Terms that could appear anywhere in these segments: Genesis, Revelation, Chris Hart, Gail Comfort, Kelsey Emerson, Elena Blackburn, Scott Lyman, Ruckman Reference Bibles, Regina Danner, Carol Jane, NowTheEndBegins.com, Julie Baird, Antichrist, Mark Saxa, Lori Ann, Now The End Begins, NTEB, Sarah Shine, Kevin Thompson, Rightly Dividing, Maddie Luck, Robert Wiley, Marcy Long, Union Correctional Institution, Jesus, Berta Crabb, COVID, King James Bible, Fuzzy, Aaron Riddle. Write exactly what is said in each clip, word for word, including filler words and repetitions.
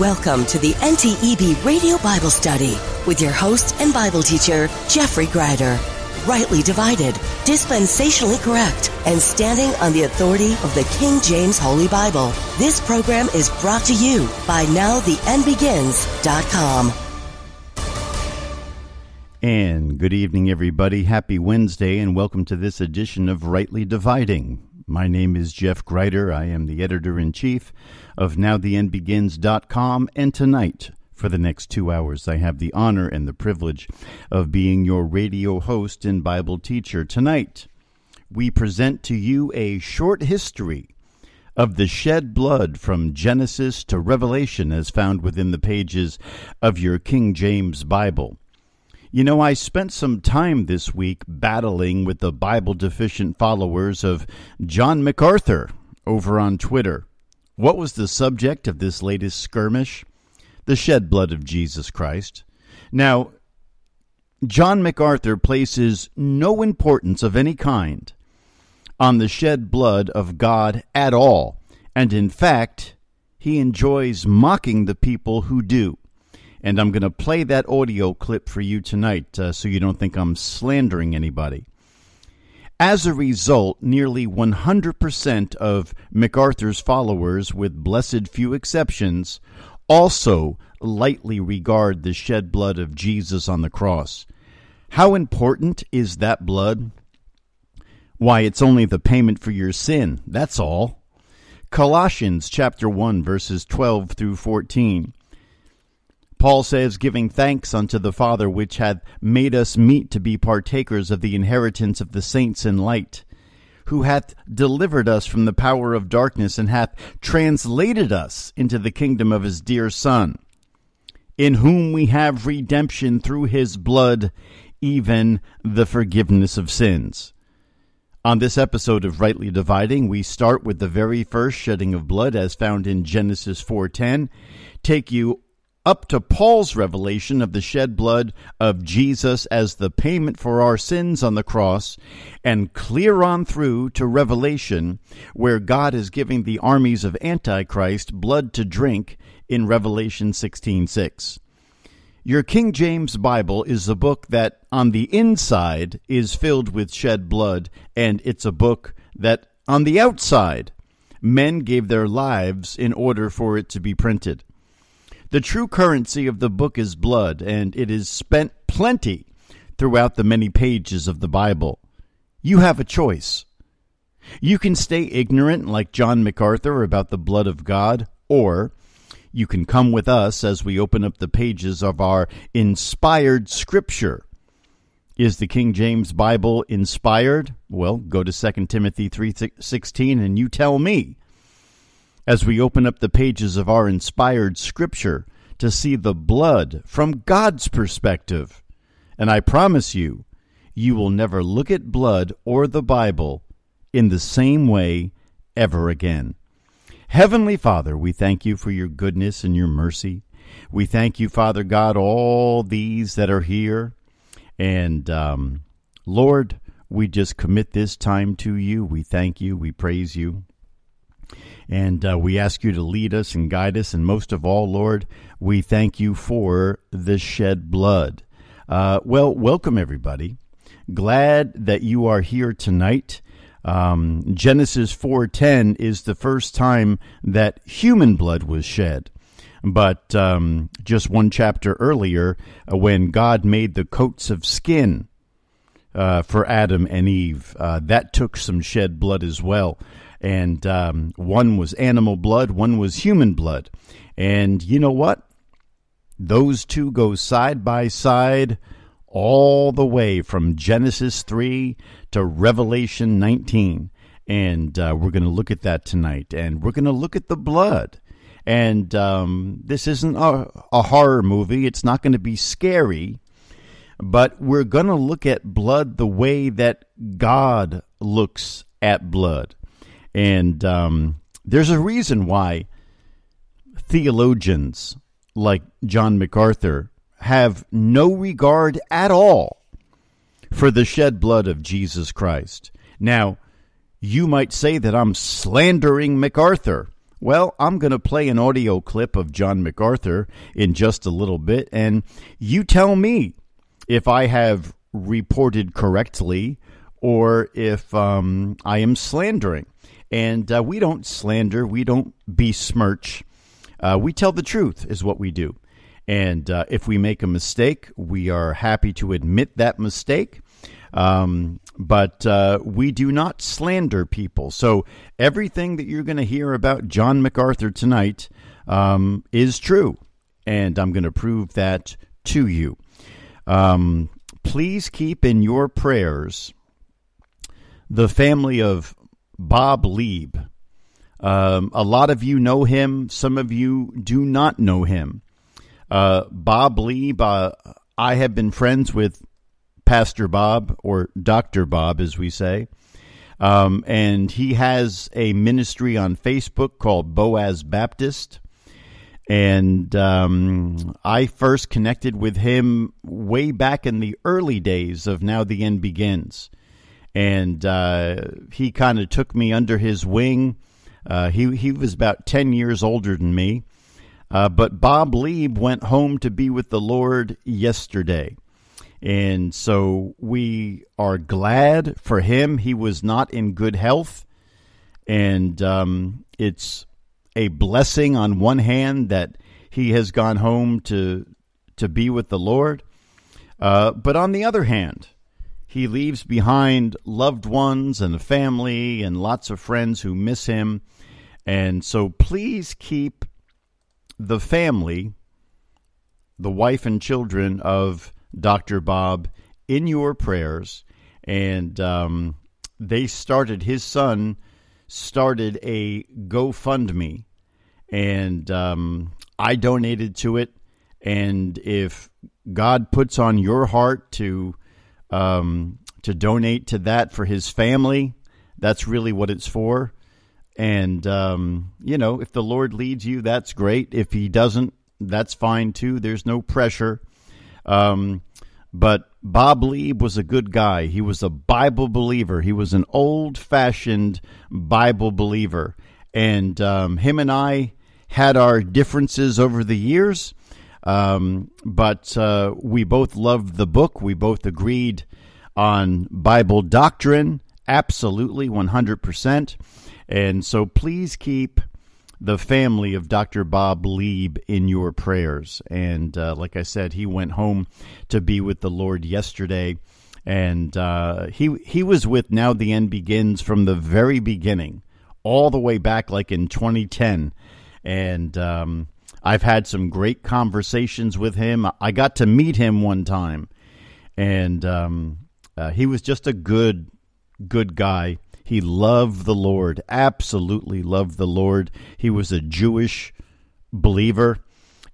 Welcome to the N T E B Radio Bible Study with your host and Bible teacher, Geoffrey Grider. Rightly divided, dispensationally correct, and standing on the authority of the King James Holy Bible. This program is brought to you by Now The End Begins dot com. And good evening, everybody. Happy Wednesday, and welcome to this edition of Rightly Dividing. My name is Jeff Grider. I am the editor-in-chief of Now The End Begins dot com, and tonight, for the next two hours, I have the honor and the privilege of being your radio host and Bible teacher. Tonight, we present to you a short history of the shed blood from Genesis to Revelation as found within the pages of your King James Bible. You know, I spent some time this week battling with the Bible-deficient followers of John MacArthur over on Twitter. What was the subject of this latest skirmish? The shed blood of Jesus Christ. Now, John MacArthur places no importance of any kind on the shed blood of God at all, and in fact, he enjoys mocking the people who do. And I'm going to play that audio clip for you tonight uh, so you don't think I'm slandering anybody. As a result, nearly one hundred percent of MacArthur's followers, with blessed few exceptions, also lightly regard the shed blood of Jesus on the cross. How important is that blood? Why, it's only the payment for your sin, that's all. Colossians chapter one, verses twelve through fourteen. Paul says, giving thanks unto the Father, which hath made us meet to be partakers of the inheritance of the saints in light, who hath delivered us from the power of darkness, and hath translated us into the kingdom of his dear Son, in whom we have redemption through his blood, even the forgiveness of sins. On this episode of Rightly Dividing, we start with the very first shedding of blood as found in Genesis four ten, take you up to Paul's revelation of the shed blood of Jesus as the payment for our sins on the cross, and clear on through to Revelation, where God is giving the armies of Antichrist blood to drink in Revelation sixteen six. Your King James Bible is a book that on the inside is filled with shed blood, and it's a book that on the outside men gave their lives in order for it to be printed. The true currency of the book is blood, and it is spent plenty throughout the many pages of the Bible. You have a choice. You can stay ignorant like John MacArthur about the blood of God, or you can come with us as we open up the pages of our inspired scripture. Is the King James Bible inspired? Well, go to Second Timothy three sixteen and you tell me, as we open up the pages of our inspired scripture to see the blood from God's perspective. And I promise you, you will never look at blood or the Bible in the same way ever again. Heavenly Father, we thank you for your goodness and your mercy. We thank you, Father God, all these that are here. And um, Lord, we just commit this time to you. We thank you. We praise you. And uh, we ask you to lead us and guide us. And most of all, Lord, we thank you for the shed blood. Uh, well, welcome, everybody. Glad that you are here tonight. Um, Genesis four ten is the first time that human blood was shed. But um, just one chapter earlier, uh, when God made the coats of skin uh, for Adam and Eve, uh, that took some shed blood as well. And um, one was animal blood, one was human blood. And you know what? Those two go side by side all the way from Genesis three to Revelation nineteen. And uh, we're going to look at that tonight. And we're going to look at the blood. And um, this isn't a, a horror movie. It's not going to be scary. But we're going to look at blood the way that God looks at blood. And um, there's a reason why theologians like John MacArthur have no regard at all for the shed blood of Jesus Christ. Now, you might say that I'm slandering MacArthur. Well, I'm going to play an audio clip of John MacArthur in just a little bit, and you tell me if I have reported correctly or if um, I am slandering. And uh, we don't slander, we don't besmirch. Uh, we tell the truth is what we do. And uh, if we make a mistake, we are happy to admit that mistake. Um, but uh, we do not slander people. So everything that you're going to hear about John MacArthur tonight um, is true. And I'm going to prove that to you. Um, please keep in your prayers the family of Bob Lieb. Um, a lot of you know him. Some of you do not know him. Uh, Bob Lieb, uh, I have been friends with Pastor Bob, or Doctor Bob, as we say. Um, and he has a ministry on Facebook called Boaz Baptist. And um, I first connected with him way back in the early days of Now The End Begins. And uh, he kind of took me under his wing. Uh, he, he was about ten years older than me. Uh, but Bob Lieb went home to be with the Lord yesterday. And so we are glad for him. He was not in good health. And um, it's a blessing on one hand that he has gone home to to be with the Lord. Uh, but on the other hand, he leaves behind loved ones and a family and lots of friends who miss him. And so please keep the family, the wife and children of Doctor Bob, in your prayers. And um, they started, his son started a GoFundMe, and um, I donated to it. And if God puts on your heart to um, to donate to that for his family, that's really what it's for. And, um, you know, if the Lord leads you, that's great. If he doesn't, that's fine too. There's no pressure. Um, but Bob Lieb was a good guy. He was a Bible believer. He was an old-fashioned Bible believer. And um, him and I had our differences over the years, um, but uh, we both loved the book. We both agreed on Bible doctrine, absolutely, one hundred percent. And so please keep the family of Doctor Bob Lieb in your prayers. And uh, like I said, he went home to be with the Lord yesterday. And uh, he he was with Now The End Begins from the very beginning, all the way back like in twenty ten. And um, I've had some great conversations with him. I got to meet him one time. And um, uh, he was just a good, good guy. He loved the Lord, absolutely loved the Lord. He was a Jewish believer,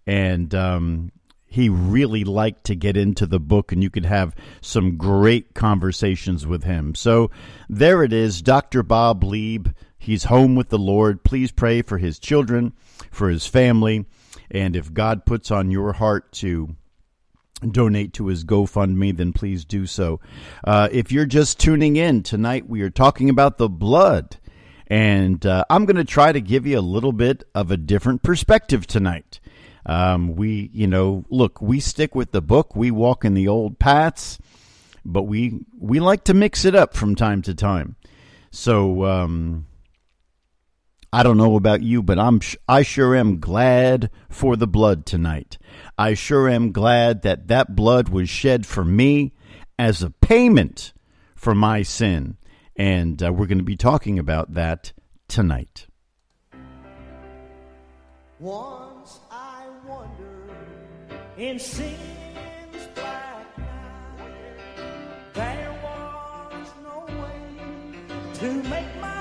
and um, he really liked to get into the book, and you could have some great conversations with him. So there it is, Doctor Bob Lieb. He's home with the Lord. Please pray for his children, for his family, and if God puts on your heart to donate to his GoFundMe, then please do so. Uh, if you're just tuning in tonight, we are talking about the blood, and uh, I'm going to try to give you a little bit of a different perspective tonight. Um, we, you know, look, we stick with the book, we walk in the old paths, but we we like to mix it up from time to time. So um, I don't know about you, but I'm I sure am glad for the blood tonight. I sure am glad that that blood was shed for me as a payment for my sin. And uh, we're going to be talking about that tonight. Once I wandered in sin's black night, there was no way to make my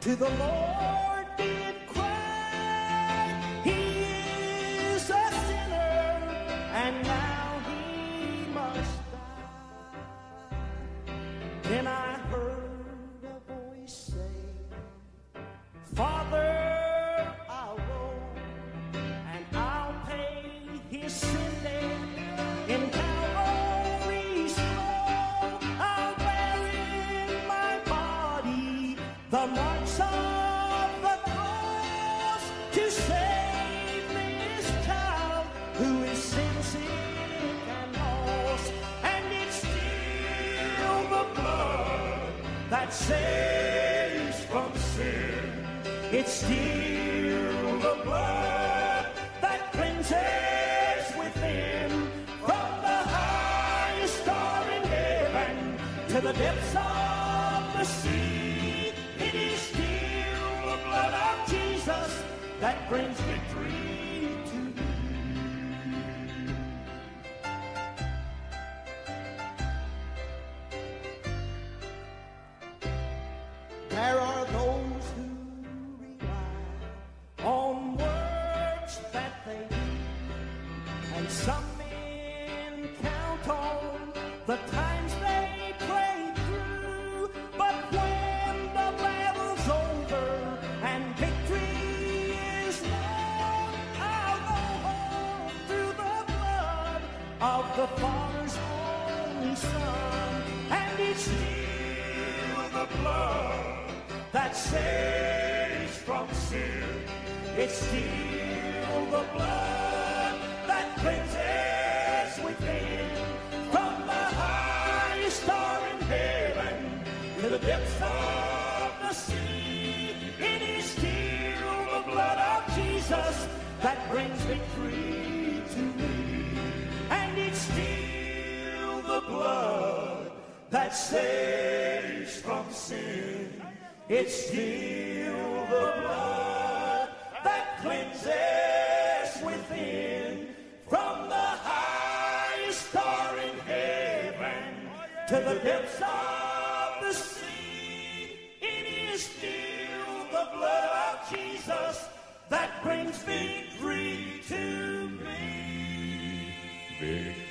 to the Lord did cry. He is a sinner, and now he must die. Then I heard a voice say, Father, I'll go, and I'll pay his sin debt in Calvary's flow. I'll bury the marks of the cross to save this child who is sin-sick and lost, and it's still the blood that saves from sin. It's still the blood that cleanses within, from the highest star in heaven to the depths of the sea. That brings victory to me. There are those who rely on words that they need, and some men count on the times they pray through, but when the battle's over and victory of the Father's only Son, and it's still the blood that saves from sin. It's still the blood that cleanses within, from the highest star in heaven to the depths of the sea. It is still the blood of Jesus that brings victory to me. And it's still the blood that saves from sin. It's still the blood that cleanses within, from the highest star in heaven to the depths of the sea. It is still the blood of Jesus that brings victory to me. Victory to me.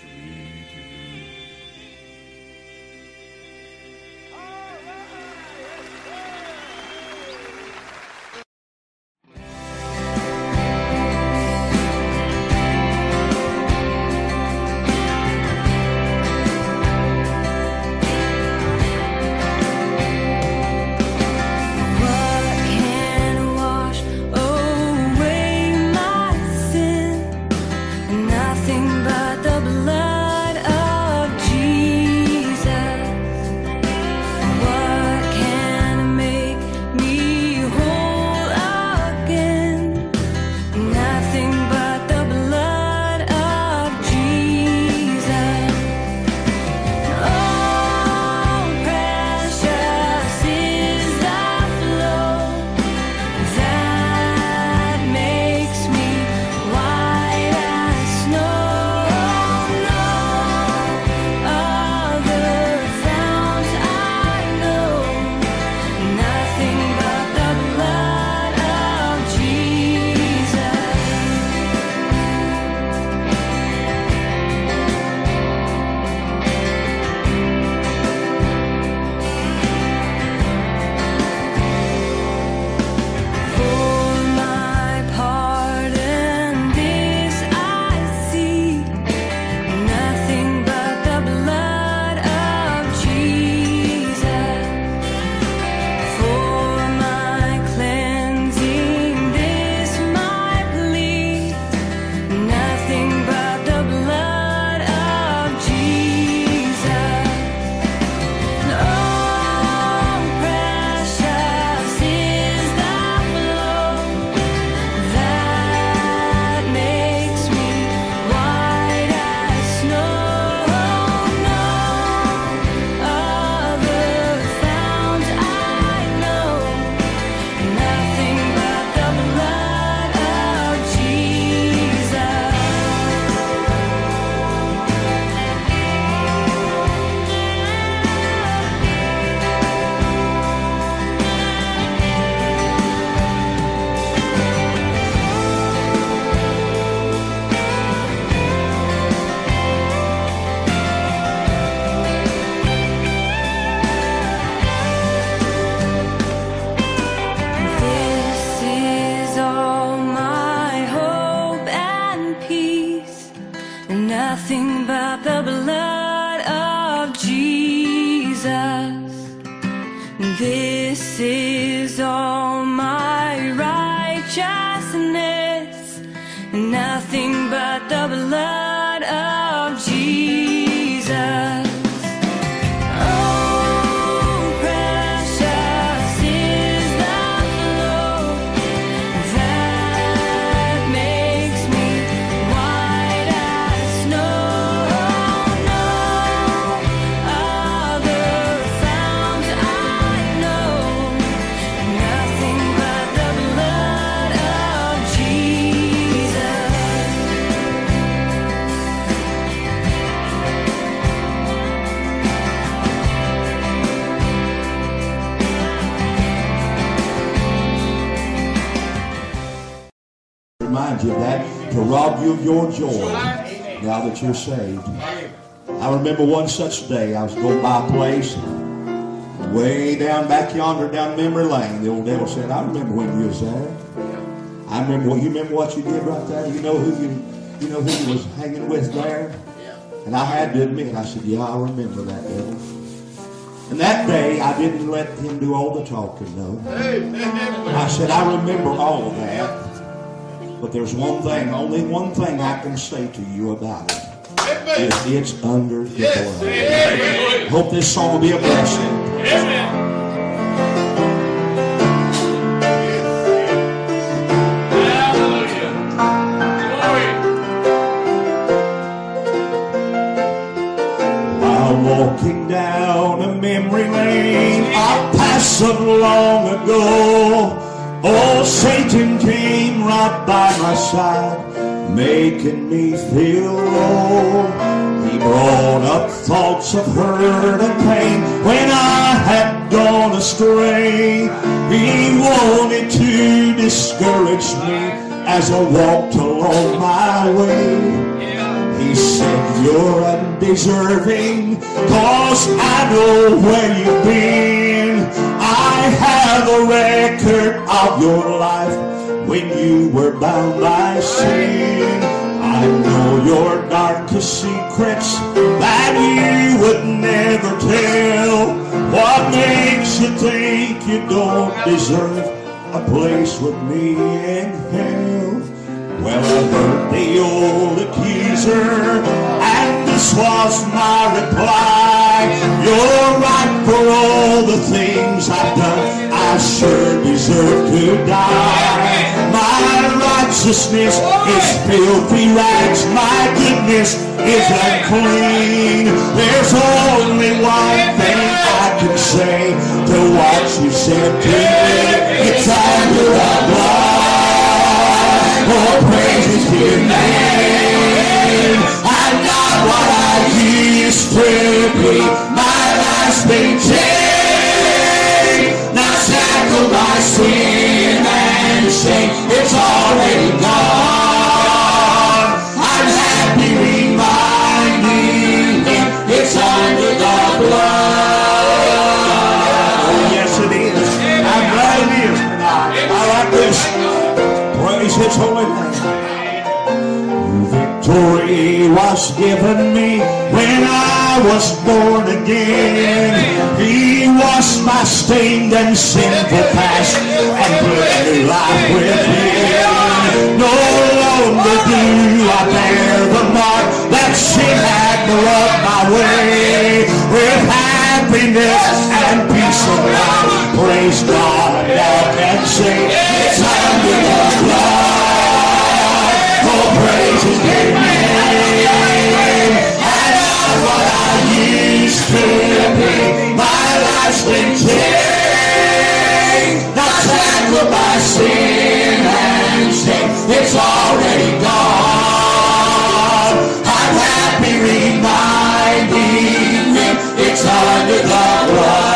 This is remind you of that, to rob you of your joy now that you're saved. I remember one such day. I was going by a place way down back yonder, down memory lane. The old devil said, I remember when you was there. I remember what you remember what you did right there. You know who you you know who you was hanging with there? And I had to admit, I said, yeah, I remember that, devil. And that day, I didn't let him do all the talking, though. I said, I remember all of that. But there's one thing, only one thing I can say to you about it. It's, it's under the blood. I hope this song will be a blessing. Amen. Walking down a memory lane, I passed some long ago. Oh, Satan came right by my side, making me feel low. He brought up thoughts of hurt and pain when I had gone astray. He wanted to discourage me as I walked along my way. He said, you're undeserving, cause I know where you've been. I have a record of your life when you were bound by sin. I know your darkest secrets that you would never tell. What makes you think you don't deserve a place with me in hell? Well, I heard the old accuser, and this was my reply. You're right for all the things I've done. I sure deserve to die. My righteousness is filthy rags. My goodness is unclean. There's only one thing I can say to what you said to me. It's under the blood. Oh, praises to your name. I'm not what I used to be. My life's been changed. Now shackled by sin and shame. It's already gone. I'm happy reminding Him it's under the blood. Oh, yes it is. I'm glad it is. I like this. His holy name. Victory was given me when I was born again. He washed my stained and sinful past and bled new life with Him. No longer do I bear the mark that sin had brought my way. With happiness and peace of mind, praise God, I can sing. It's under the blood. Praise His name. And not what I used to be. My life's been changed. Not shackled by sin and shame. It's already gone. I'm happy reminding Him it's under the blood.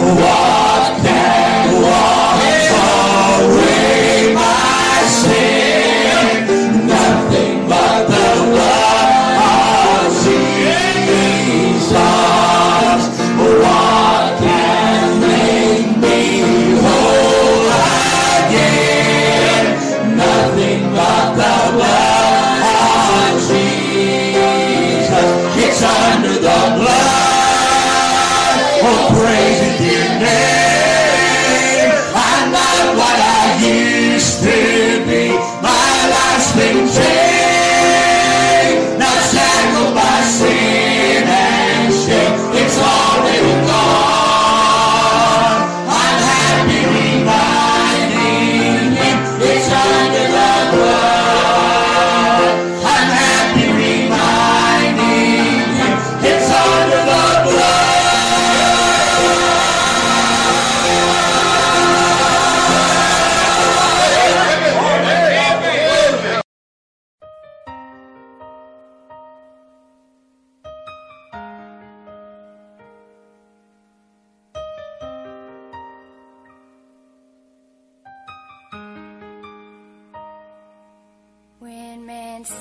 What can wash away my sin? Nothing but the blood of Jesus. What can make me whole again? Nothing but the blood of Jesus. It's under the blood. Oh, praise His dear name. I'm not what I used to. Been changed, not shackled by sin and shame. It's already gone. I'm happy reminding Him it's under the blood. I'm happy reminding Him it's under the blood. and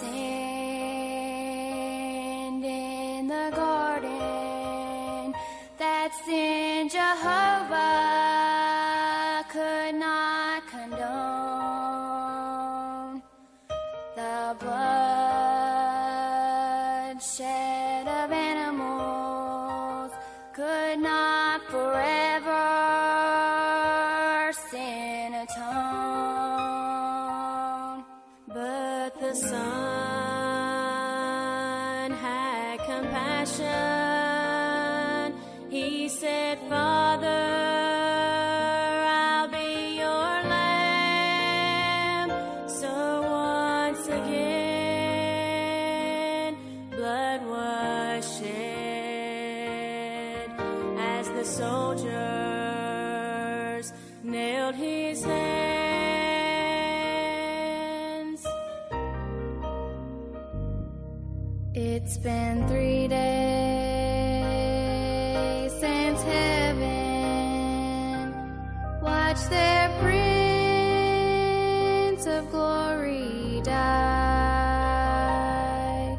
sinned in the garden, that sin Jehovah could not condone. The blood shed of animals could not forever sin atone, but the Son had compassion. He said, Father, it's been three days since heaven watched their Prince of Glory die.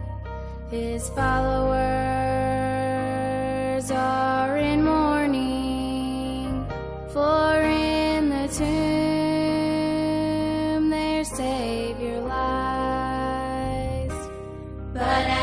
His followers are in mourning, for in the tomb their Savior lies. But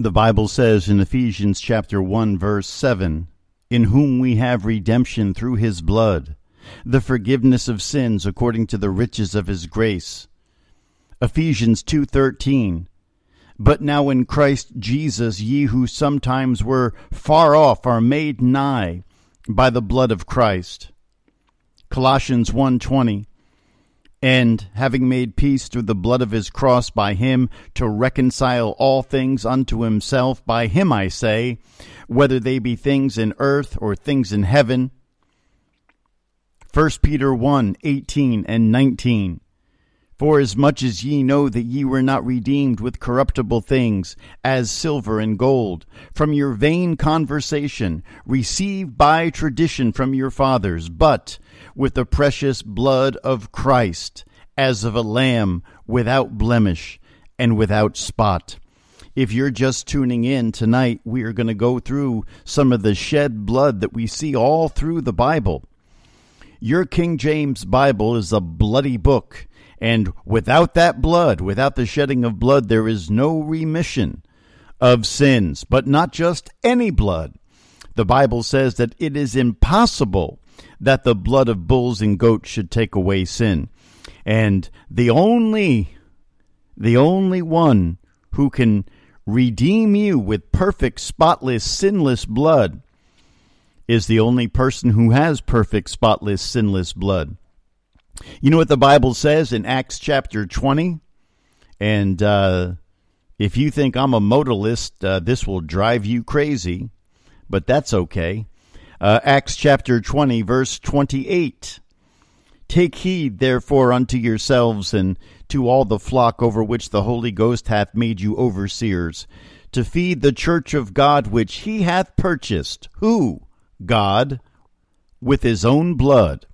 the Bible says in Ephesians chapter one, verse seven, in whom we have redemption through his blood, the forgiveness of sins according to the riches of his grace. Ephesians two thirteen, but now in Christ Jesus ye who sometimes were far off are made nigh by the blood of Christ. Colossians one twenty, and having made peace through the blood of his cross by him, to reconcile all things unto himself, by him I say, whether they be things in earth or things in heaven. First Peter one, eighteen and nineteen, for as much as ye know that ye were not redeemed with corruptible things, as silver and gold, from your vain conversation, received by tradition from your fathers, but with the precious blood of Christ, as of a lamb without blemish and without spot. If you're just tuning in tonight, we are going to go through some of the shed blood that we see all through the Bible. Your King James Bible is a bloody book, and without that blood, without the shedding of blood, there is no remission of sins. But not just any blood. The Bible says that it is impossible that the blood of bulls and goats should take away sin. And the only, the only one who can redeem you with perfect, spotless, sinless blood is the only person who has perfect, spotless, sinless blood. You know what the Bible says in Acts chapter twenty? And uh, if you think I'm a modalist, uh, this will drive you crazy, but that's okay. Uh, Acts chapter twenty, verse twenty-eight. Take heed, therefore, unto yourselves and to all the flock over which the Holy Ghost hath made you overseers, to feed the church of God which he hath purchased. Who? God, with his own blood.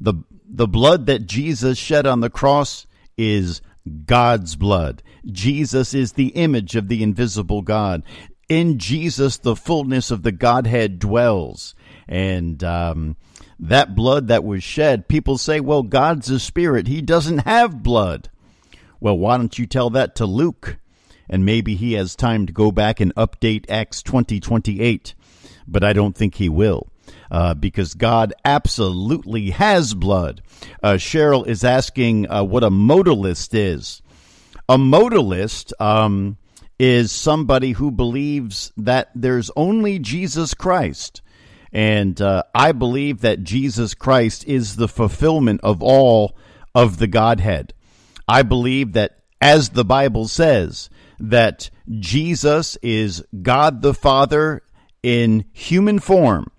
The, the blood that Jesus shed on the cross is God's blood. Jesus is the image of the invisible God. In Jesus, the fullness of the Godhead dwells. And um, that blood that was shed, people say, well, God's a spirit. He doesn't have blood. Well, why don't you tell that to Luke? And maybe he has time to go back and update Acts twenty twenty-eight. But I don't think he will, uh, because God absolutely has blood. Uh, Cheryl is asking uh, what a modalist is. A modalist um, is somebody who believes that there's only Jesus Christ. And uh, I believe that Jesus Christ is the fulfillment of all of the Godhead. I believe that, as the Bible says, that Jesus is God the Father in human form.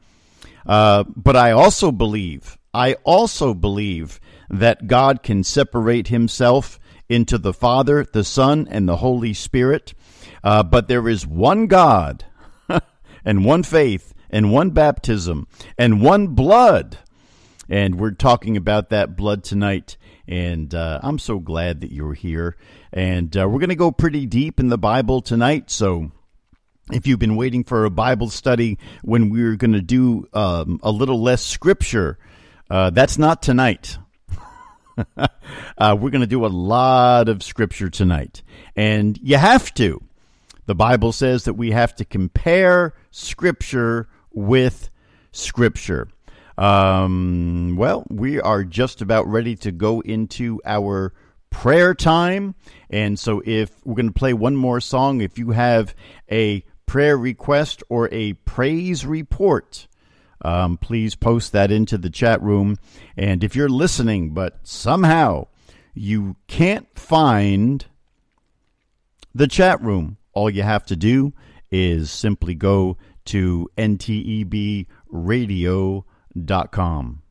Uh, but I also believe, I also believe that God can separate himself into the Father, the Son, and the Holy Spirit. Uh, but there is one God and one faith and one baptism and one blood. And we're talking about that blood tonight. And uh, I'm so glad that you're here. And uh, we're going to go pretty deep in the Bible tonight. So if you've been waiting for a Bible study when we were going to do um, a little less scripture, uh, that's not tonight. uh, we're going to do a lot of scripture tonight. And you have to. The Bible says that we have to compare scripture with scripture. Um, well, we are just about ready to go into our prayer time. And so if we're going to play one more song, if you have a prayer request or a praise report, um, please post that into the chat room. And if you're listening, but somehow you can't find the chat room, all you have to do is simply go to N T E B radio dot com. Dot com.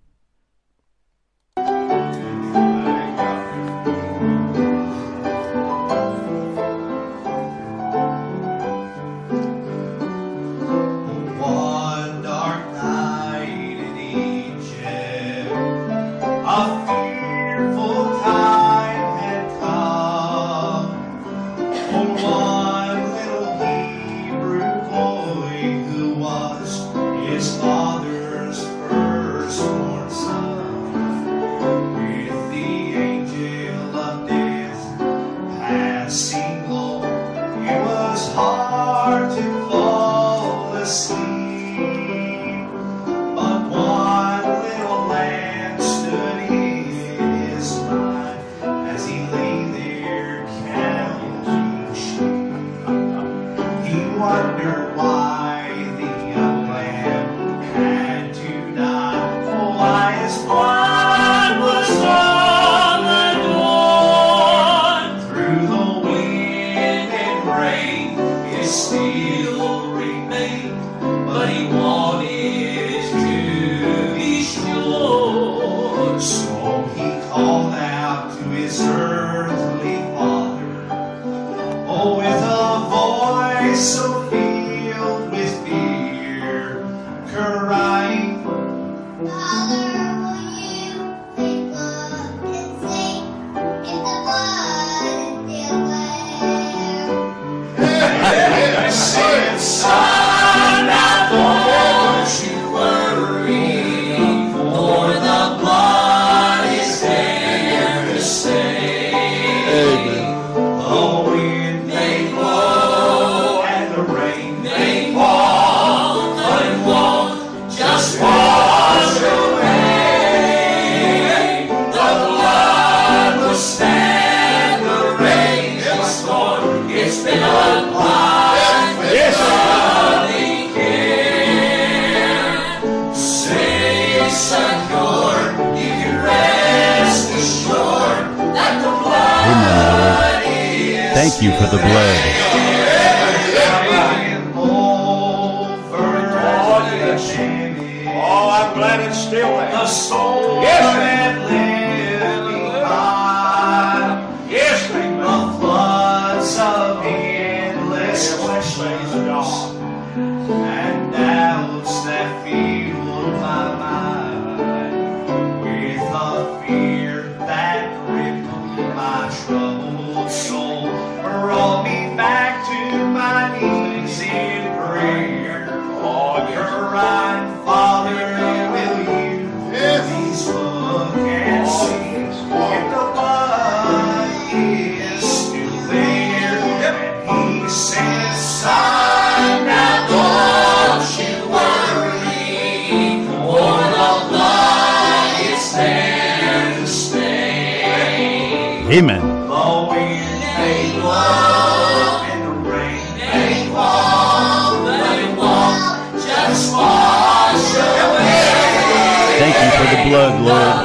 Thank you for the blood. glad it's still there. The soul yes, that lived behind. Yes, thank the God. Floods of endless questions and doubts that filled my mind with a fear that ripped my troubled soul, brought me back to my knees in prayer. Oh, you're right. Amen. Thank you for the blood, Lord.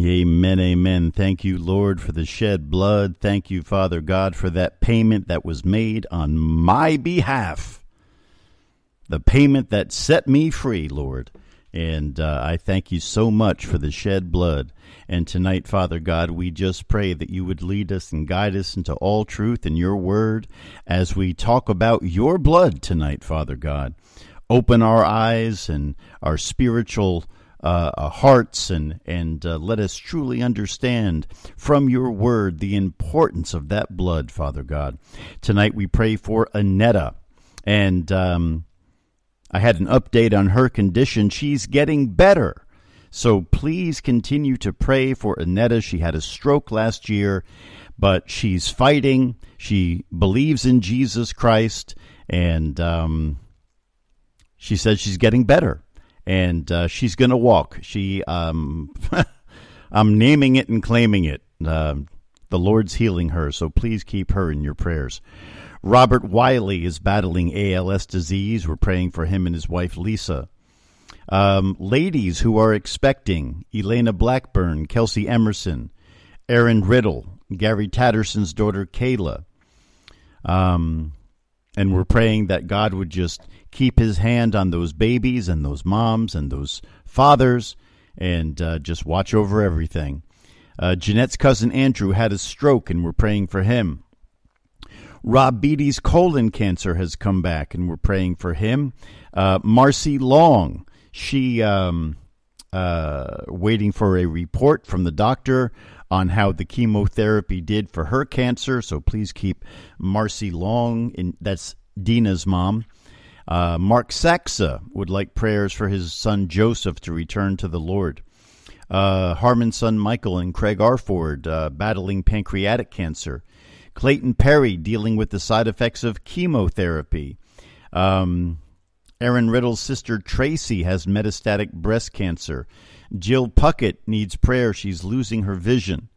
Amen, amen. Thank you, Lord, for the shed blood. Thank you, Father God, for that payment that was made on my behalf. The payment that set me free, Lord. And uh, I thank you so much for the shed blood. And tonight, Father God, we just pray that you would lead us and guide us into all truth in your word as we talk about your blood tonight, Father God. Open our eyes and our spiritual Uh, uh, hearts and, and uh, let us truly understand from your word the importance of that blood, Father God. Tonight we pray for Annetta, and um, I had an update on her condition. She's getting better, so please continue to pray for Annetta. She had a stroke last year, but she's fighting. She believes in Jesus Christ, and um, she says she's getting better. And uh, she's going to walk. She, um, I'm naming it and claiming it. Uh, the Lord's healing her, so please keep her in your prayers. Robert Wiley is battling A L S disease. We're praying for him and his wife, Lisa. Um, ladies who are expecting, Elena Blackburn, Kelsey Emerson, Aaron Riddle, Gary Tatterson's daughter, Kayla. Um, and we're praying that God would just keep his hand on those babies and those moms and those fathers and uh, just watch over everything. Uh, Jeanette's cousin Andrew had a stroke, and we're praying for him. Rob Beatty's colon cancer has come back, and we're praying for him. Uh, Marcy Long, she um, uh, waiting for a report from the doctor on how the chemotherapy did for her cancer, so please keep Marcy Long, in, that's Dina's mom. Uh, Mark Saxa would like prayers for his son Joseph to return to the Lord. Uh, Harmon's son Michael and Craig Arford uh, battling pancreatic cancer. Clayton Perry dealing with the side effects of chemotherapy. Um, Aaron Riddle's sister Tracy has metastatic breast cancer. Jill Puckett needs prayer. She's losing her vision.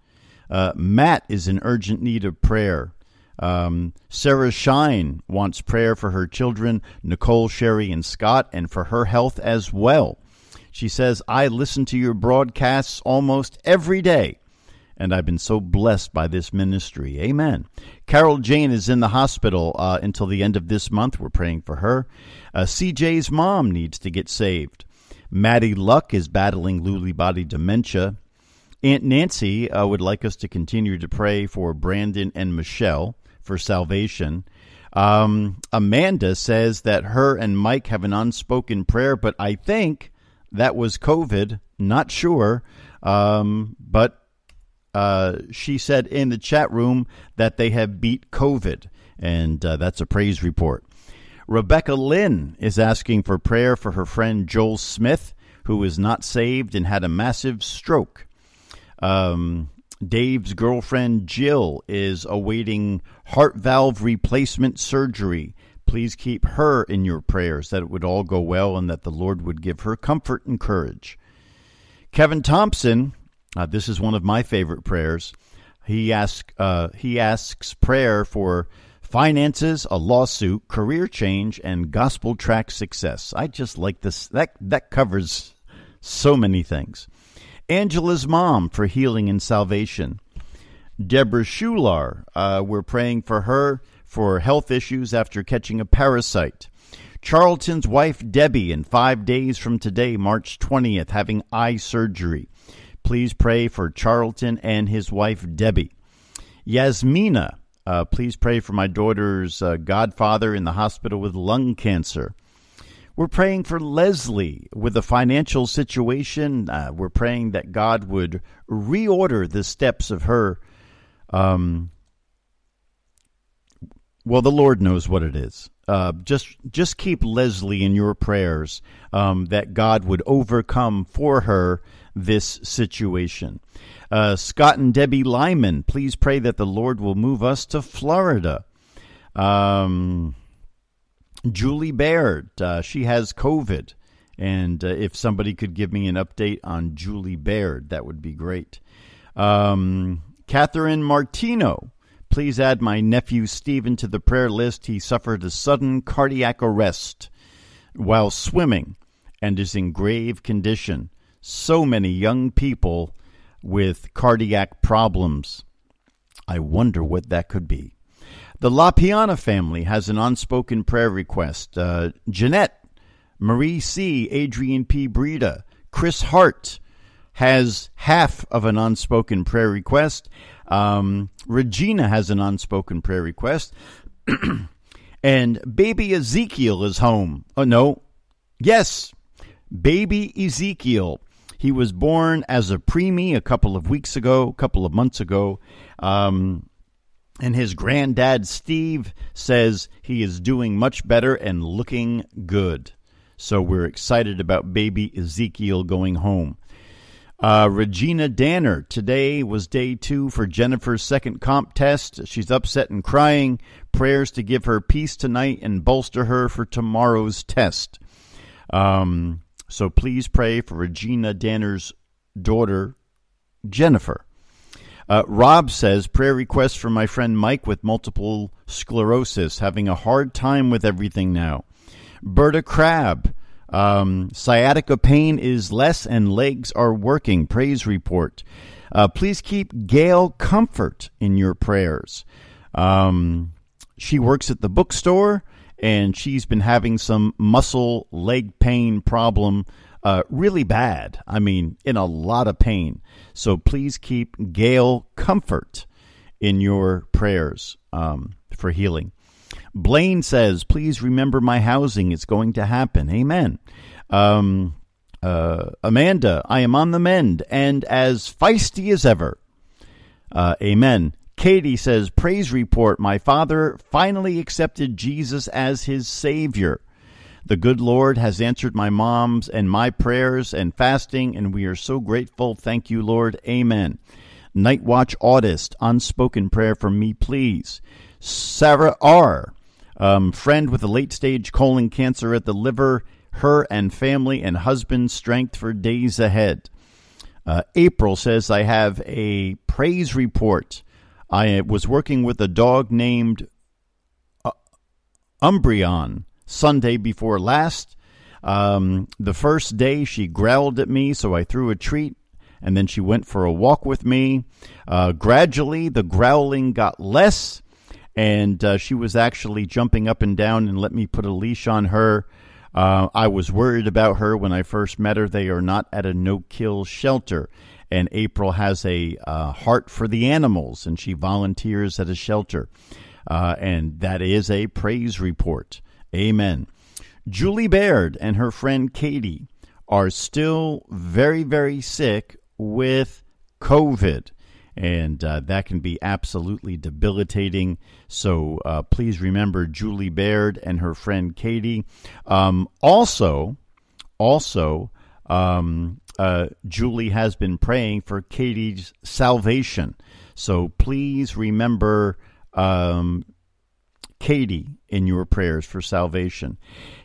Uh, Matt is in urgent need of prayer. Um, Sarah Shine wants prayer for her children, Nicole, Sherry, and Scott, and for her health as well. She says, I listen to your broadcasts almost every day, and I've been so blessed by this ministry. Amen. Carol Jane is in the hospital uh, until the end of this month. We're praying for her. Uh, C J's mom needs to get saved. Maddie Luck is battling Lewy body dementia. Aunt Nancy uh, would like us to continue to pray for Brandon and Michelle for salvation. Um, Amanda says that her and Mike have an unspoken prayer, but I think that was COVID. Not sure. Um, but uh, she said in the chat room that they have beat COVID, and uh, that's a praise report. Rebecca Lynn is asking for prayer for her friend Joel Smith, who is not saved and had a massive stroke. Um, Dave's girlfriend Jill is awaiting heart valve replacement surgery. Please keep her in your prayers that it would all go well and that the Lord would give her comfort and courage. Kevin Thompson, uh, this is one of my favorite prayers. He asks, uh, he asks prayer for finances, a lawsuit, career change, and gospel track success. I just like this. That, that covers so many things. Angela's mom for healing and salvation. Deborah Schular, uh, we're praying for her for health issues after catching a parasite. Charlton's wife, Debbie, in five days from today, March twentieth, having eye surgery. Please pray for Charlton and his wife, Debbie. Yasmina, Uh, please pray for my daughter's uh, godfather in the hospital with lung cancer. We're praying for Leslie with a financial situation. Uh, we're praying that God would reorder the steps of her. Um, well, the Lord knows what it is. Uh, just, just keep Leslie in your prayers, um, that God would overcome for her this situation. Uh, Scott and Debbie Lyman, please pray that the Lord will move us to Florida. Um, Julie Baird, uh, she has COVID. And uh, if somebody could give me an update on Julie Baird, that would be great. Um, Catherine Martino, please add my nephew Stephen to the prayer list. He suffered a sudden cardiac arrest while swimming and is in grave condition. So many young people with cardiac problems. I wonder what that could be. The LaPiana family has an unspoken prayer request. Uh, Jeanette, Marie C., Adrian P. Breda, Chris Hart has half of an unspoken prayer request. Um, Regina has an unspoken prayer request. And baby Ezekiel is home. Oh, no. Yes. Baby Ezekiel. He was born as a preemie a couple of weeks ago, a couple of months ago. Um, and his granddad, Steve, says he is doing much better and looking good. So we're excited about baby Ezekiel going home. Uh, Regina Danner, today was day two for Jennifer's second comp test. She's upset and crying. Prayers to give her peace tonight and bolster her for tomorrow's test. Um... So please pray for Regina Danner's daughter, Jennifer. Uh, Rob says, prayer request for my friend Mike with multiple sclerosis, having a hard time with everything now. Berta Crabb, um, sciatica pain is less and legs are working. Praise report. Uh, please keep Gail Comfort in your prayers. Um, she works at the bookstore. And she's been having some muscle leg pain problem, uh, really bad. I mean, in a lot of pain. So please keep Gail Comfort in your prayers um, for healing. Blaine says, please remember my housing. It's going to happen. Amen. Um, uh, Amanda, I am on the mend and as feisty as ever. Uh, amen. Katie says, praise report, my father finally accepted Jesus as his Savior. The good Lord has answered my mom's and my prayers and fasting, and we are so grateful. Thank you, Lord. Amen. Night Watch Autist, unspoken prayer for me, please. Sarah R., um, friend with a late-stage colon cancer at the liver, her and family and husband strength for days ahead. Uh, April says, I have a praise report. I was working with a dog named Umbreon Sunday before last. Um, the first day she growled at me, so I threw a treat, and then she went for a walk with me. Uh, gradually, the growling got less, and uh, she was actually jumping up and down and let me put a leash on her. Uh, I was worried about her when I first met her. They are not at a no-kill shelter. And April has a uh, heart for the animals, and she volunteers at a shelter. Uh, and that is a praise report. Amen. Julie Baird and her friend Katie are still very, very sick with COVID. And uh, that can be absolutely debilitating. So uh, please remember Julie Baird and her friend Katie. Um, also, also... Um, uh, Julie has been praying for Katie's salvation. So please remember um, Katie in your prayers for salvation.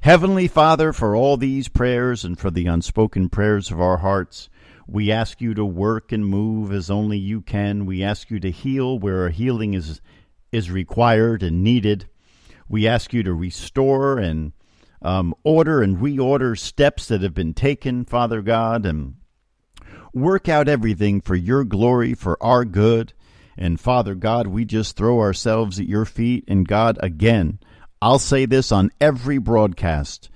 Heavenly Father, for all these prayers and for the unspoken prayers of our hearts, we ask you to work and move as only you can. We ask you to heal where healing is is required and needed. We ask you to restore and um, order and reorder steps that have been taken, Father God, and work out everything for your glory, for our good. And Father God, we just throw ourselves at your feet. And God, again, I'll say this on every broadcast.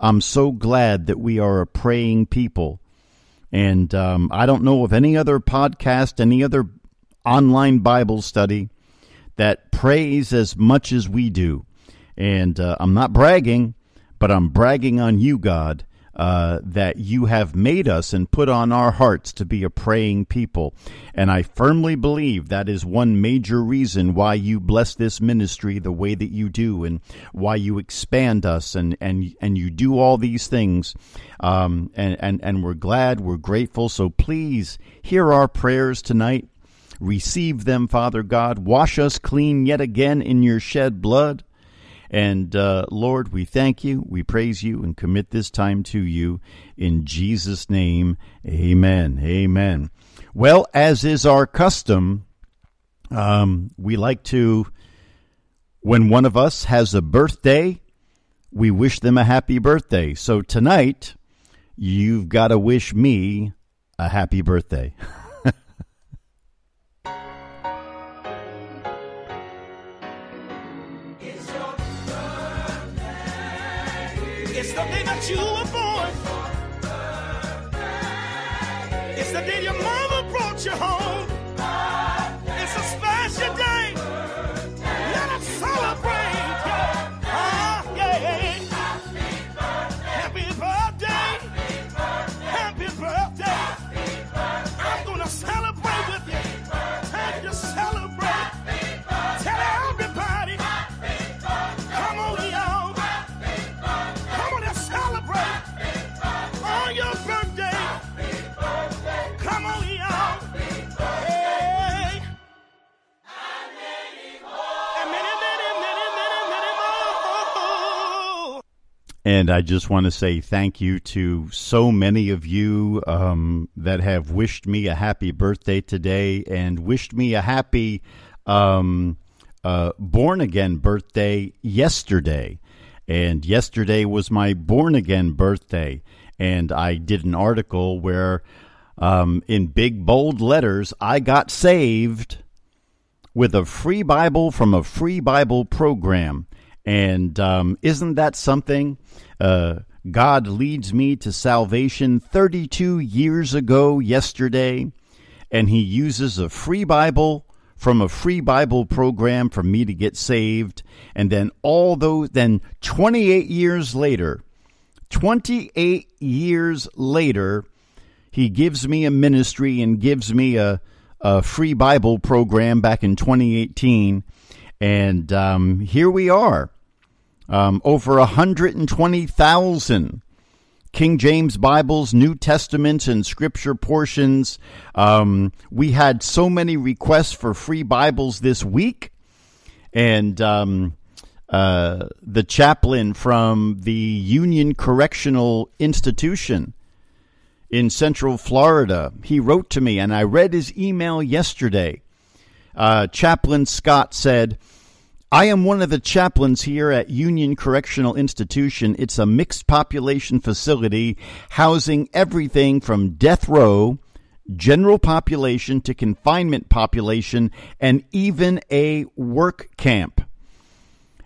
I'm so glad that we are a praying people. And um, I don't know of any other podcast, any other online Bible study that prays as much as we do. And uh, I'm not bragging, but I'm bragging on you, God, uh, that you have made us and put on our hearts to be a praying people. And I firmly believe that is one major reason why you bless this ministry the way that you do and why you expand us and, and, and you do all these things. Um, and, and, and we're glad, we're grateful. So please hear our prayers tonight. Receive them, Father God. Wash us clean yet again in your shed blood. And, uh, Lord, we thank you, we praise you, and commit this time to you. In Jesus' name, amen. Amen. Well, as is our custom, um, we like to, when one of us has a birthday, we wish them a happy birthday. So tonight, you've got to wish me a happy birthday. It's the day that you were born. It's the day your mama brought you home. It's a special day. Let us celebrate. Happy birthday. Happy birthday. Happy birthday. I'm going to celebrate with you. Time to celebrate. Tell everybody. Come on, y'all. Your birthday. Happy birthday. Come on, y'all. Hey. And many more. And many, many, many, many, many more. And I just want to say thank you to so many of you um, that have wished me a happy birthday today and wished me a happy um, uh, born-again birthday yesterday. And yesterday was my born-again birthday. And I did an article where, um, in big, bold letters, I got saved with a free Bible from a free Bible program. And um, isn't that something? Uh, God leads me to salvation thirty-two years ago yesterday, and he uses a free Bible from a free Bible program for me to get saved. And then all those, then twenty-eight years later, twenty-eight years later, he gives me a ministry and gives me a, a free Bible program back in twenty eighteen. And um, here we are, um, over one hundred twenty thousand King James Bibles, New Testaments, and Scripture portions. Um, we had so many requests for free Bibles this week. And Um, Uh, the chaplain from the Union Correctional Institution in Central Florida, he wrote to me, and I read his email yesterday. Uh, Chaplain Scott said, I am one of the chaplains here at Union Correctional Institution. It's a mixed population facility housing everything from death row, general population, to confinement population, and even a work camp.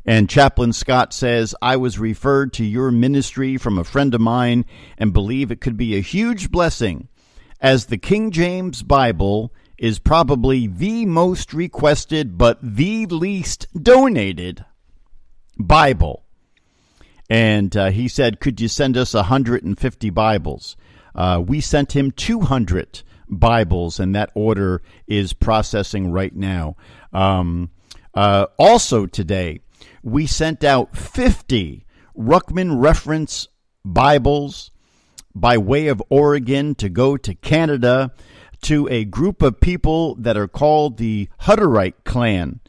And Chaplain Scott says, I was referred to your ministry from a friend of mine and believe it could be a huge blessing, as the King James Bible is probably the most requested but the least donated Bible. And uh, he said, could you send us one hundred fifty Bibles? Uh, we sent him two hundred Bibles, and that order is processing right now. Um, uh, also today, we sent out fifty Ruckman Reference Bibles. by way of Oregon to go to Canada to a group of people that are called the Hutterite clan.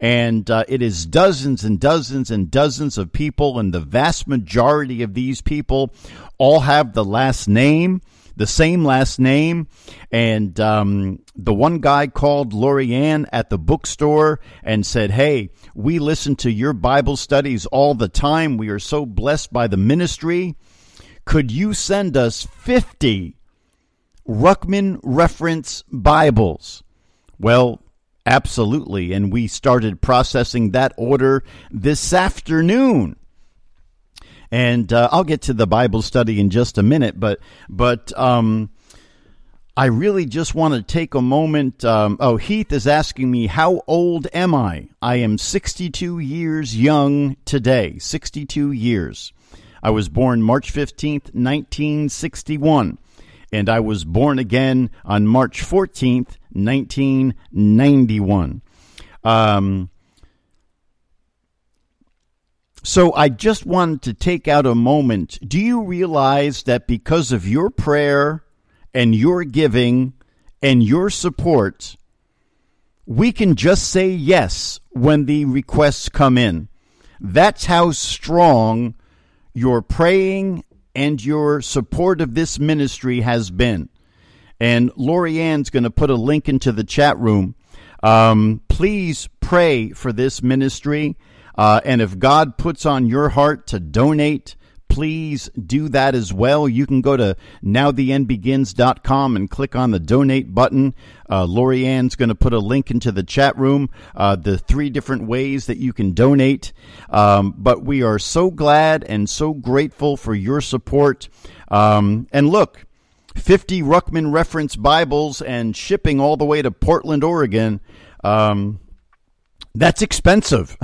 And uh, it is dozens and dozens and dozens of people, and the vast majority of these people all have the last name, the same last name. And um, the one guy called Lori Ann at the bookstore and said, "Hey, we listen to your Bible studies all the time. We are so blessed by the ministry. Could you send us fifty Ruckman Reference Bibles?" Well, absolutely, and we started processing that order this afternoon. And uh, I'll get to the Bible study in just a minute, but but um, I really just want to take a moment. Um, oh, Heath is asking me, how old am I? I am sixty-two years young today, sixty-two years. I was born March fifteenth, nineteen sixty-one. And I was born again on March fourteenth, nineteen ninety-one. Um, so I just wanted to take out a moment. Do you realize that because of your prayer and your giving and your support, we can just say yes when the requests come in? That's how strong your praying and your support of this ministry has been. And Lori Ann's going to put a link into the chat room. Um, please pray for this ministry. Uh, and if God puts on your heart to donate, please do that as well. You can go to Now The End Begins dot com and click on the donate button. Uh, Lori Ann's going to put a link into the chat room, uh, the three different ways that you can donate. Um, but we are so glad and so grateful for your support. Um, and look, fifty Ruckman Reference Bibles and shipping all the way to Portland, Oregon, um, that's expensive.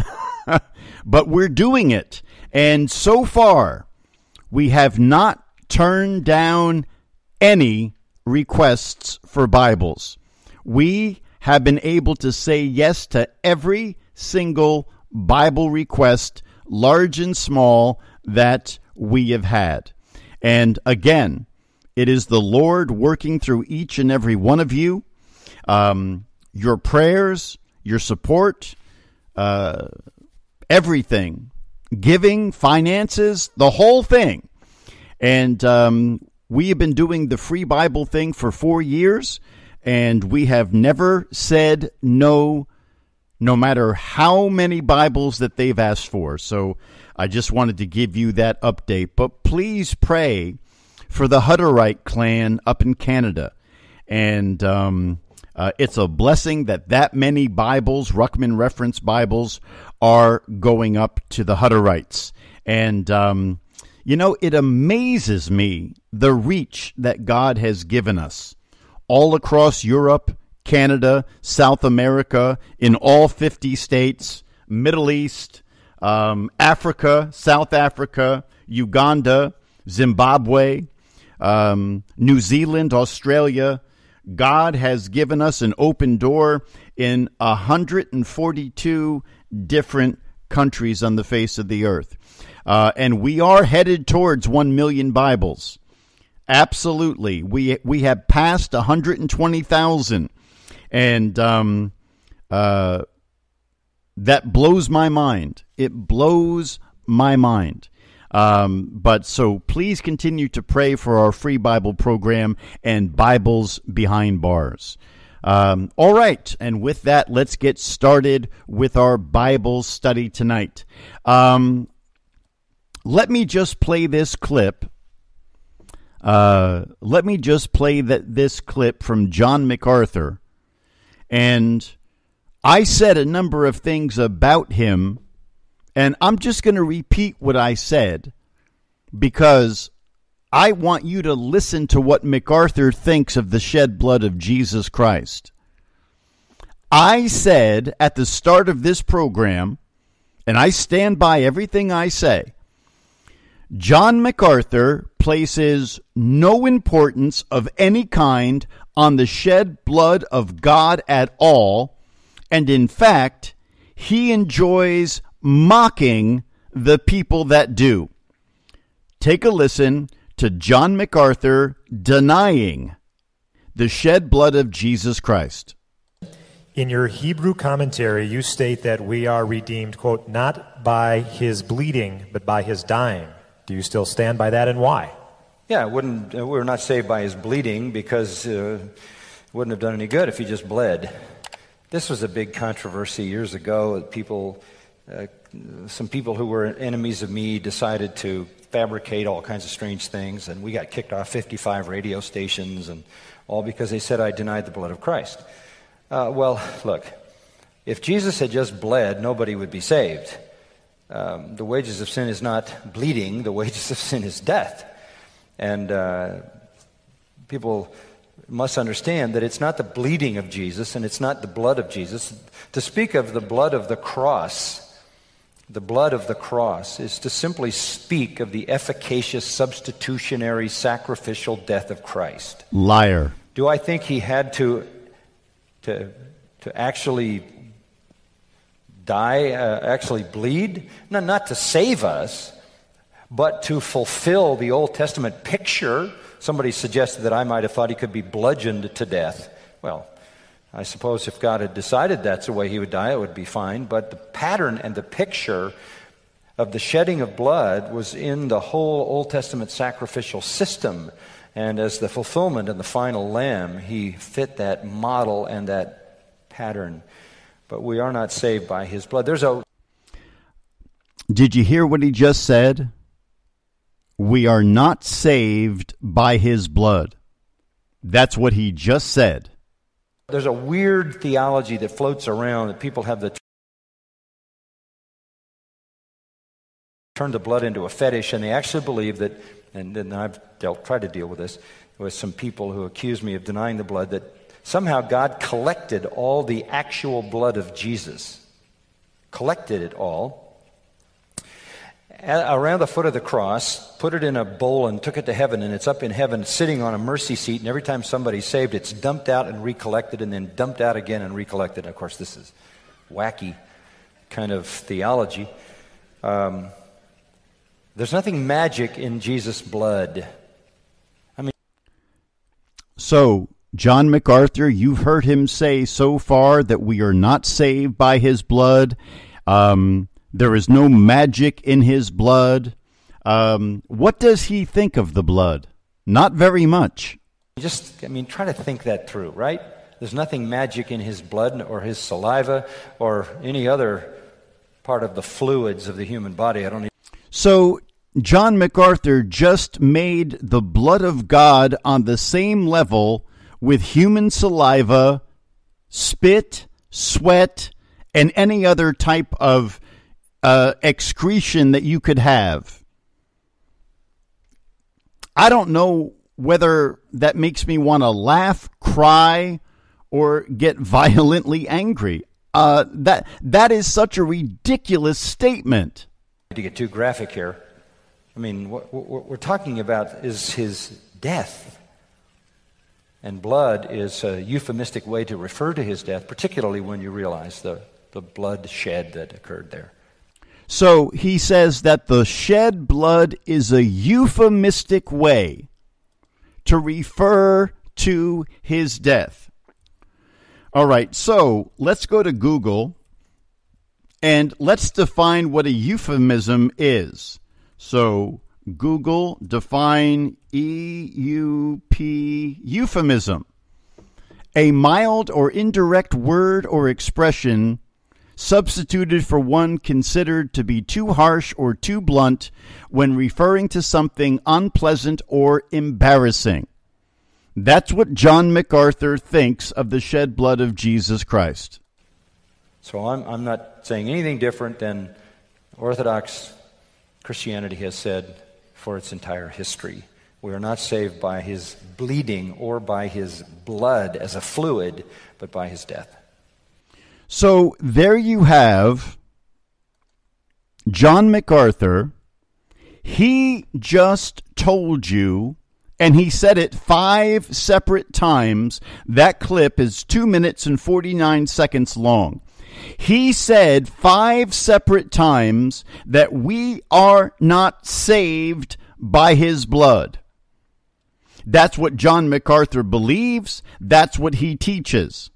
But we're doing it. And so far, we have not turned down any requests for Bibles. We have been able to say yes to every single Bible request, large and small, that we have had. And again, it is the Lord working through each and every one of you. Um, your prayers, your support, uh, everything. Giving, finances, the whole thing. And um, we have been doing the free Bible thing for four years, and we have never said no, no matter how many Bibles that they've asked for. So I just wanted to give you that update. But please pray for the Hutterite clan up in Canada. And um, uh, it's a blessing that that many Bibles, Ruckman Reference Bibles, are going up to the Hutterites. And, um, you know, it amazes me the reach that God has given us all across Europe, Canada, South America, in all fifty states, Middle East, um, Africa, South Africa, Uganda, Zimbabwe, um, New Zealand, Australia. God has given us an open door in one hundred forty-two different countries on the face of the earth. Uh, and we are headed towards one million Bibles. Absolutely. We we have passed one hundred twenty thousand. And um, uh, that blows my mind. It blows my mind. Um, but so please continue to pray for our free Bible program and Bibles Behind Bars. Um, all right, and with that, let's get started with our Bible study tonight. Um, let me just play this clip. Uh, let me just play that this clip from John MacArthur. And I said a number of things about him, and I'm just going to repeat what I said because I want you to listen to what MacArthur thinks of the shed blood of Jesus Christ. I said at the start of this program, and I stand by everything I say, John MacArthur places no importance of any kind on the shed blood of God at all, and in fact, he enjoys mocking the people that do. Take a listen to John MacArthur denying the shed blood of Jesus Christ. In your Hebrew commentary, you state that we are redeemed, quote, not by his bleeding, but by his dying. Do you still stand by that, and why? Yeah, it wouldn't, uh, we're not saved by his bleeding, because uh, it wouldn't have done any good if he just bled. This was a big controversy years ago. People, uh, some people who were enemies of me decided to fabricate all kinds of strange things, and we got kicked off fifty-five radio stations, and all because they said I denied the blood of Christ. Uh, well, look, if Jesus had just bled, nobody would be saved. Um, the wages of sin is not bleeding. The wages of sin is death. And uh, people must understand that it's not the bleeding of Jesus, and it's not the blood of Jesus. To speak of the blood of the cross, the blood of the cross, is to simply speak of the efficacious, substitutionary, sacrificial death of Christ. Liar. Do I think he had to to, to actually die, uh, actually bleed? No, not to save us, but to fulfill the Old Testament picture. Somebody suggested that I might have thought he could be bludgeoned to death. Well, I suppose if God had decided that's the way he would die, it would be fine. But the pattern and the picture of the shedding of blood was in the whole Old Testament sacrificial system. And as the fulfillment and the final lamb, he fit that model and that pattern. But we are not saved by his blood. There's a... Did you hear what he just said? We are not saved by his blood. That's what he just said. There's a weird theology that floats around that people have that turn the blood into a fetish, and they actually believe that, and then I've dealt, tried to deal with this, with some people who accuse me of denying the blood, that somehow God collected all the actual blood of Jesus, collected it all, around the foot of the cross, put it in a bowl and took it to heaven, and it's up in heaven sitting on a mercy seat, and every time somebody's saved, it's dumped out and recollected, and then dumped out again and recollected. Of course, this is wacky kind of theology. Um, there's nothing magic in Jesus' blood. I mean, so John MacArthur, you've heard him say so far that we are not saved by his blood. Um There is no magic in his blood. Um, what does he think of the blood? Not very much. Just, I mean, try to think that through, right? There's nothing magic in his blood or his saliva or any other part of the fluids of the human body. I don't even... So John MacArthur just made the blood of God on the same level with human saliva, spit, sweat, and any other type of Uh, excretion that you could have. I don't know whether that makes me want to laugh, cry, or get violently angry. Uh, that that is such a ridiculous statement. To get too graphic here, I mean, what, what we're talking about is his death, and blood is a euphemistic way to refer to his death, particularly when you realize the the blood shed that occurred there. So he says that the shed blood is a euphemistic way to refer to his death. All right, so let's go to Google and let's define what a euphemism is. So Google, define E U P, euphemism. A mild or indirect word or expression substituted for one considered to be too harsh or too blunt when referring to something unpleasant or embarrassing. That's what John MacArthur thinks of the shed blood of Jesus Christ. So I'm, I'm not saying anything different than Orthodox Christianity has said for its entire history. We are not saved by his bleeding or by his blood as a fluid, but by his death. So there you have John MacArthur. He just told you, and he said it five separate times. That clip is two minutes and forty-nine seconds long. He said five separate times that we are not saved by his blood. That's what John MacArthur believes. That's what he teaches.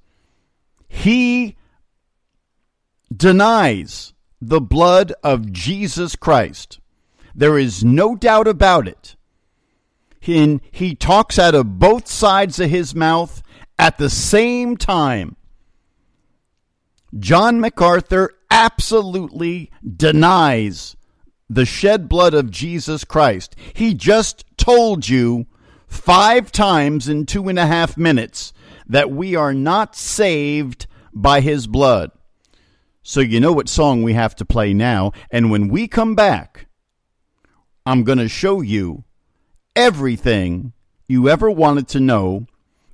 He denies the blood of Jesus Christ. There is no doubt about it. And he talks out of both sides of his mouth at the same time. John MacArthur absolutely denies the shed blood of Jesus Christ. He just told you five times in two and a half minutes that we are not saved by his blood. So you know what song we have to play now. And when we come back, I'm going to show you everything you ever wanted to know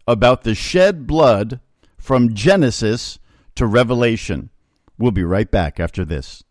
about the shed blood from Genesis to Revelation. We'll be right back after this.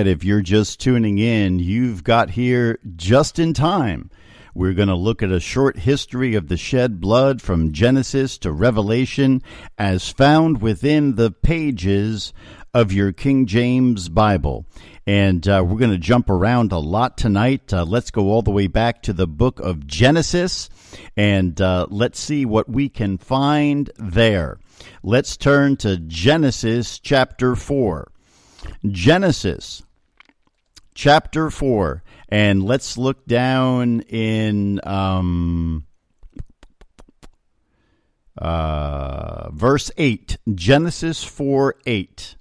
If you're just tuning in, you've got here just in time. We're going to look at a short history of the shed blood from Genesis to Revelation as found within the pages of your King James Bible. And uh, we're going to jump around a lot tonight. Uh, let's go all the way back to the book of Genesis and uh, let's see what we can find there. Let's turn to Genesis chapter four. Genesis chapter four, and let's look down in um, uh, verse eight, Genesis four eight.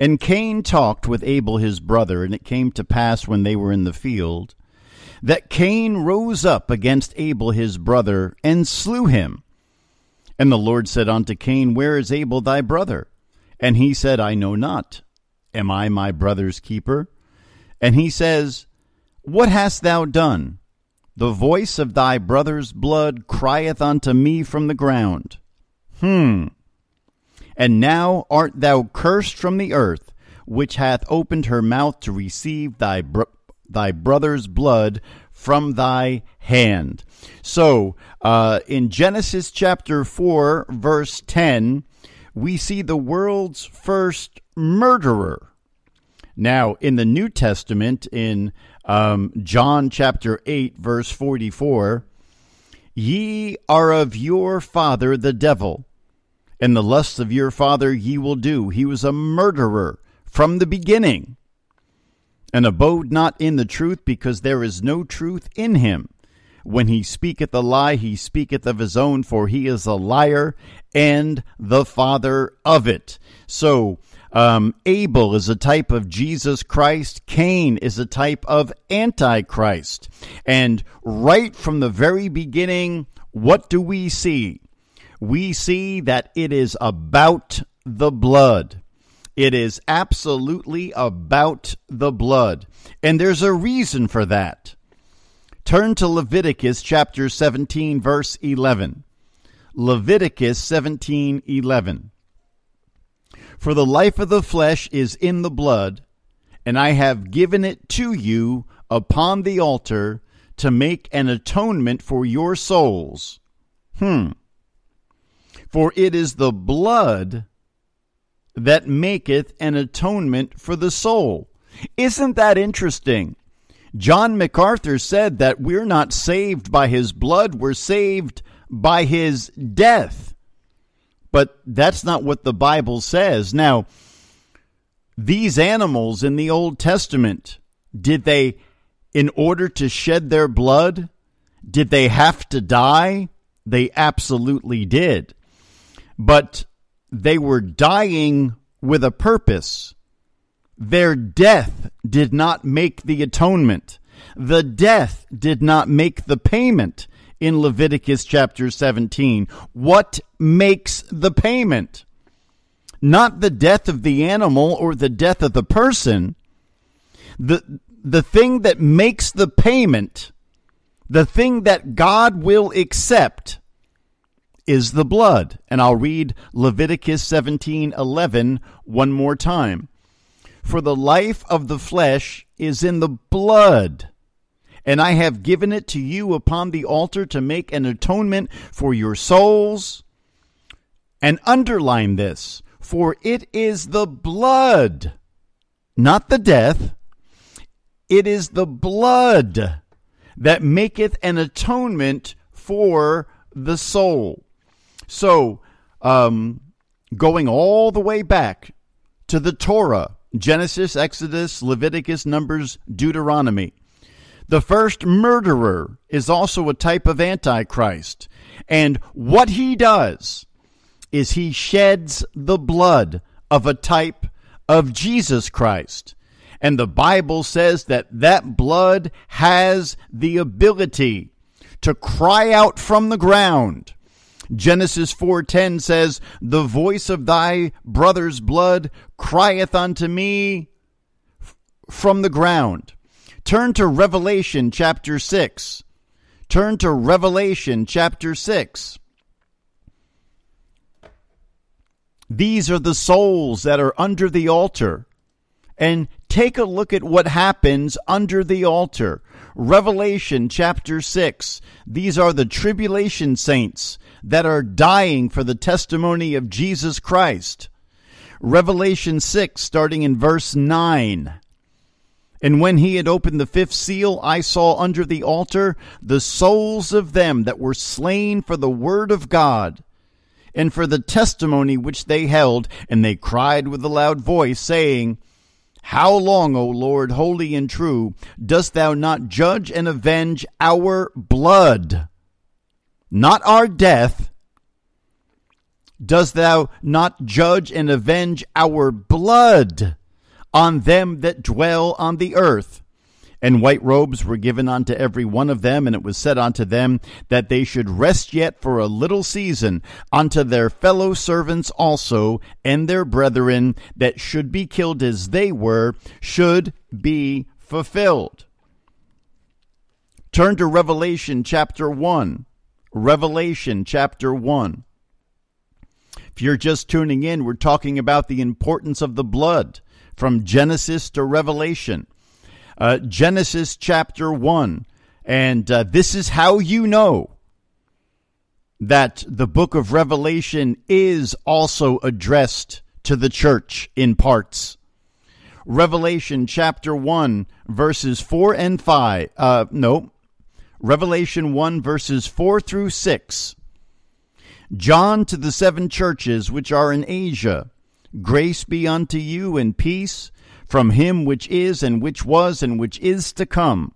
And Cain talked with Abel his brother, and it came to pass when they were in the field, that Cain rose up against Abel his brother, and slew him. And the Lord said unto Cain, Where is Abel thy brother? And he said, I know not. Am I my brother's keeper? And he says, What hast thou done? The voice of thy brother's blood crieth unto me from the ground. Hmm. And now art thou cursed from the earth, which hath opened her mouth to receive thy bro- thy brother's blood from thy hand. So, uh, in Genesis chapter four, verse ten, we see the world's first murderer. Now, in the New Testament, in um, John chapter eight, verse forty-four, Ye are of your father the devil, and the lusts of your father ye will do. He was a murderer from the beginning, and abode not in the truth, because there is no truth in him. When he speaketh a lie, he speaketh of his own, for he is a liar and the father of it. So, um, Abel is a type of Jesus Christ. Cain is a type of Antichrist. And right from the very beginning, what do we see? We see that it is about the blood. It is absolutely about the blood. And there's a reason for that. Turn to Leviticus chapter seventeen, verse eleven. Leviticus seventeen eleven. For the life of the flesh is in the blood, and I have given it to you upon the altar to make an atonement for your souls. Hmm. For it is the blood that maketh an atonement for the soul. Isn't that interesting? John MacArthur said that we're not saved by his blood, we're saved by his death. But that's not what the Bible says. Now, these animals in the Old Testament, did they, in order to shed their blood, did they have to die? They absolutely did. But they were dying with a purpose. Their death did not make the atonement. The death did not make the payment in Leviticus chapter seventeen. What makes the payment? Not the death of the animal or the death of the person. The, the thing that makes the payment, the thing that God will accept, is the blood. And I'll read Leviticus seventeen eleven one more time. For the life of the flesh is in the blood, and I have given it to you upon the altar to make an atonement for your souls. And underline this, for it is the blood, not the death. It is the blood that maketh an atonement for the soul. So, um, going all the way back to the Torah, Genesis, Exodus, Leviticus, Numbers, Deuteronomy, the first murderer is also a type of Antichrist. And what he does is he sheds the blood of a type of Jesus Christ. And the Bible says that that blood has the ability to cry out from the ground. Genesis four ten says, The voice of thy brother's blood crieth unto me from the ground. Turn to Revelation chapter six. Turn to Revelation chapter six. These are the souls that are under the altar. And take a look at what happens under the altar. Revelation chapter six. These are the tribulation saints that are dying for the testimony of Jesus Christ. Revelation six, starting in verse nine. And when he had opened the fifth seal, I saw under the altar the souls of them that were slain for the word of God, and for the testimony which they held. And they cried with a loud voice, saying, How long, O Lord, holy and true, dost thou not judge and avenge our blood? Not our death, Dost thou not judge and avenge our blood on them that dwell on the earth? And white robes were given unto every one of them, and it was said unto them that they should rest yet for a little season unto their fellow servants also, and their brethren that should be killed as they were, should be fulfilled. Turn to Revelation chapter one. Revelation chapter one. If you're just tuning in, we're talking about the importance of the blood from Genesis to Revelation. Uh, Genesis chapter one. And uh, this is how you know that the book of Revelation is also addressed to the church in parts. Revelation chapter one, verses four and five. Uh, no, Revelation one, verses four through six. John to the seven churches which are in Asia, grace be unto you and peace from him which is and which was and which is to come,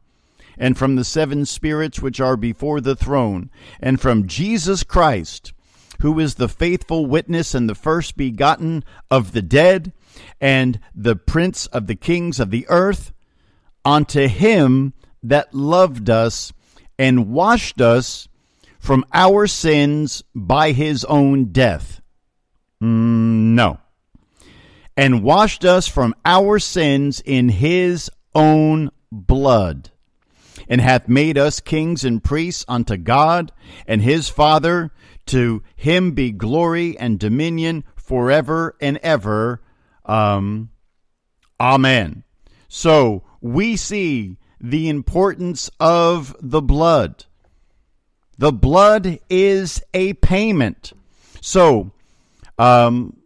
and from the seven spirits which are before the throne, and from Jesus Christ, who is the faithful witness and the first begotten of the dead, and the prince of the kings of the earth, unto him that loved us and washed us from our sins by his own death. Mm, no. And washed us from our sins in his own blood, and hath made us kings and priests unto God and his Father. To him be glory and dominion forever and ever. Um, amen. So we see the importance of the blood. The blood is a payment. So um,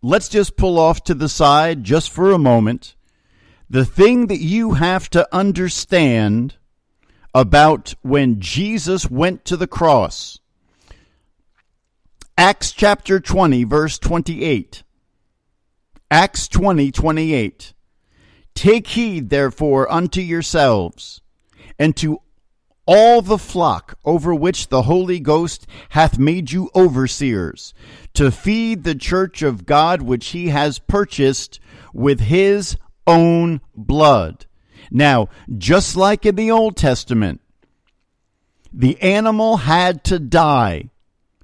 let's just pull off to the side just for a moment. The thing that you have to understand about when Jesus went to the cross. Acts chapter twenty, verse twenty-eight. Acts twenty, twenty-eight. Take heed, therefore, unto yourselves and to all the flock over which the Holy Ghost hath made you overseers, to feed the church of God which he has purchased with his own blood. Now, just like in the Old Testament, the animal had to die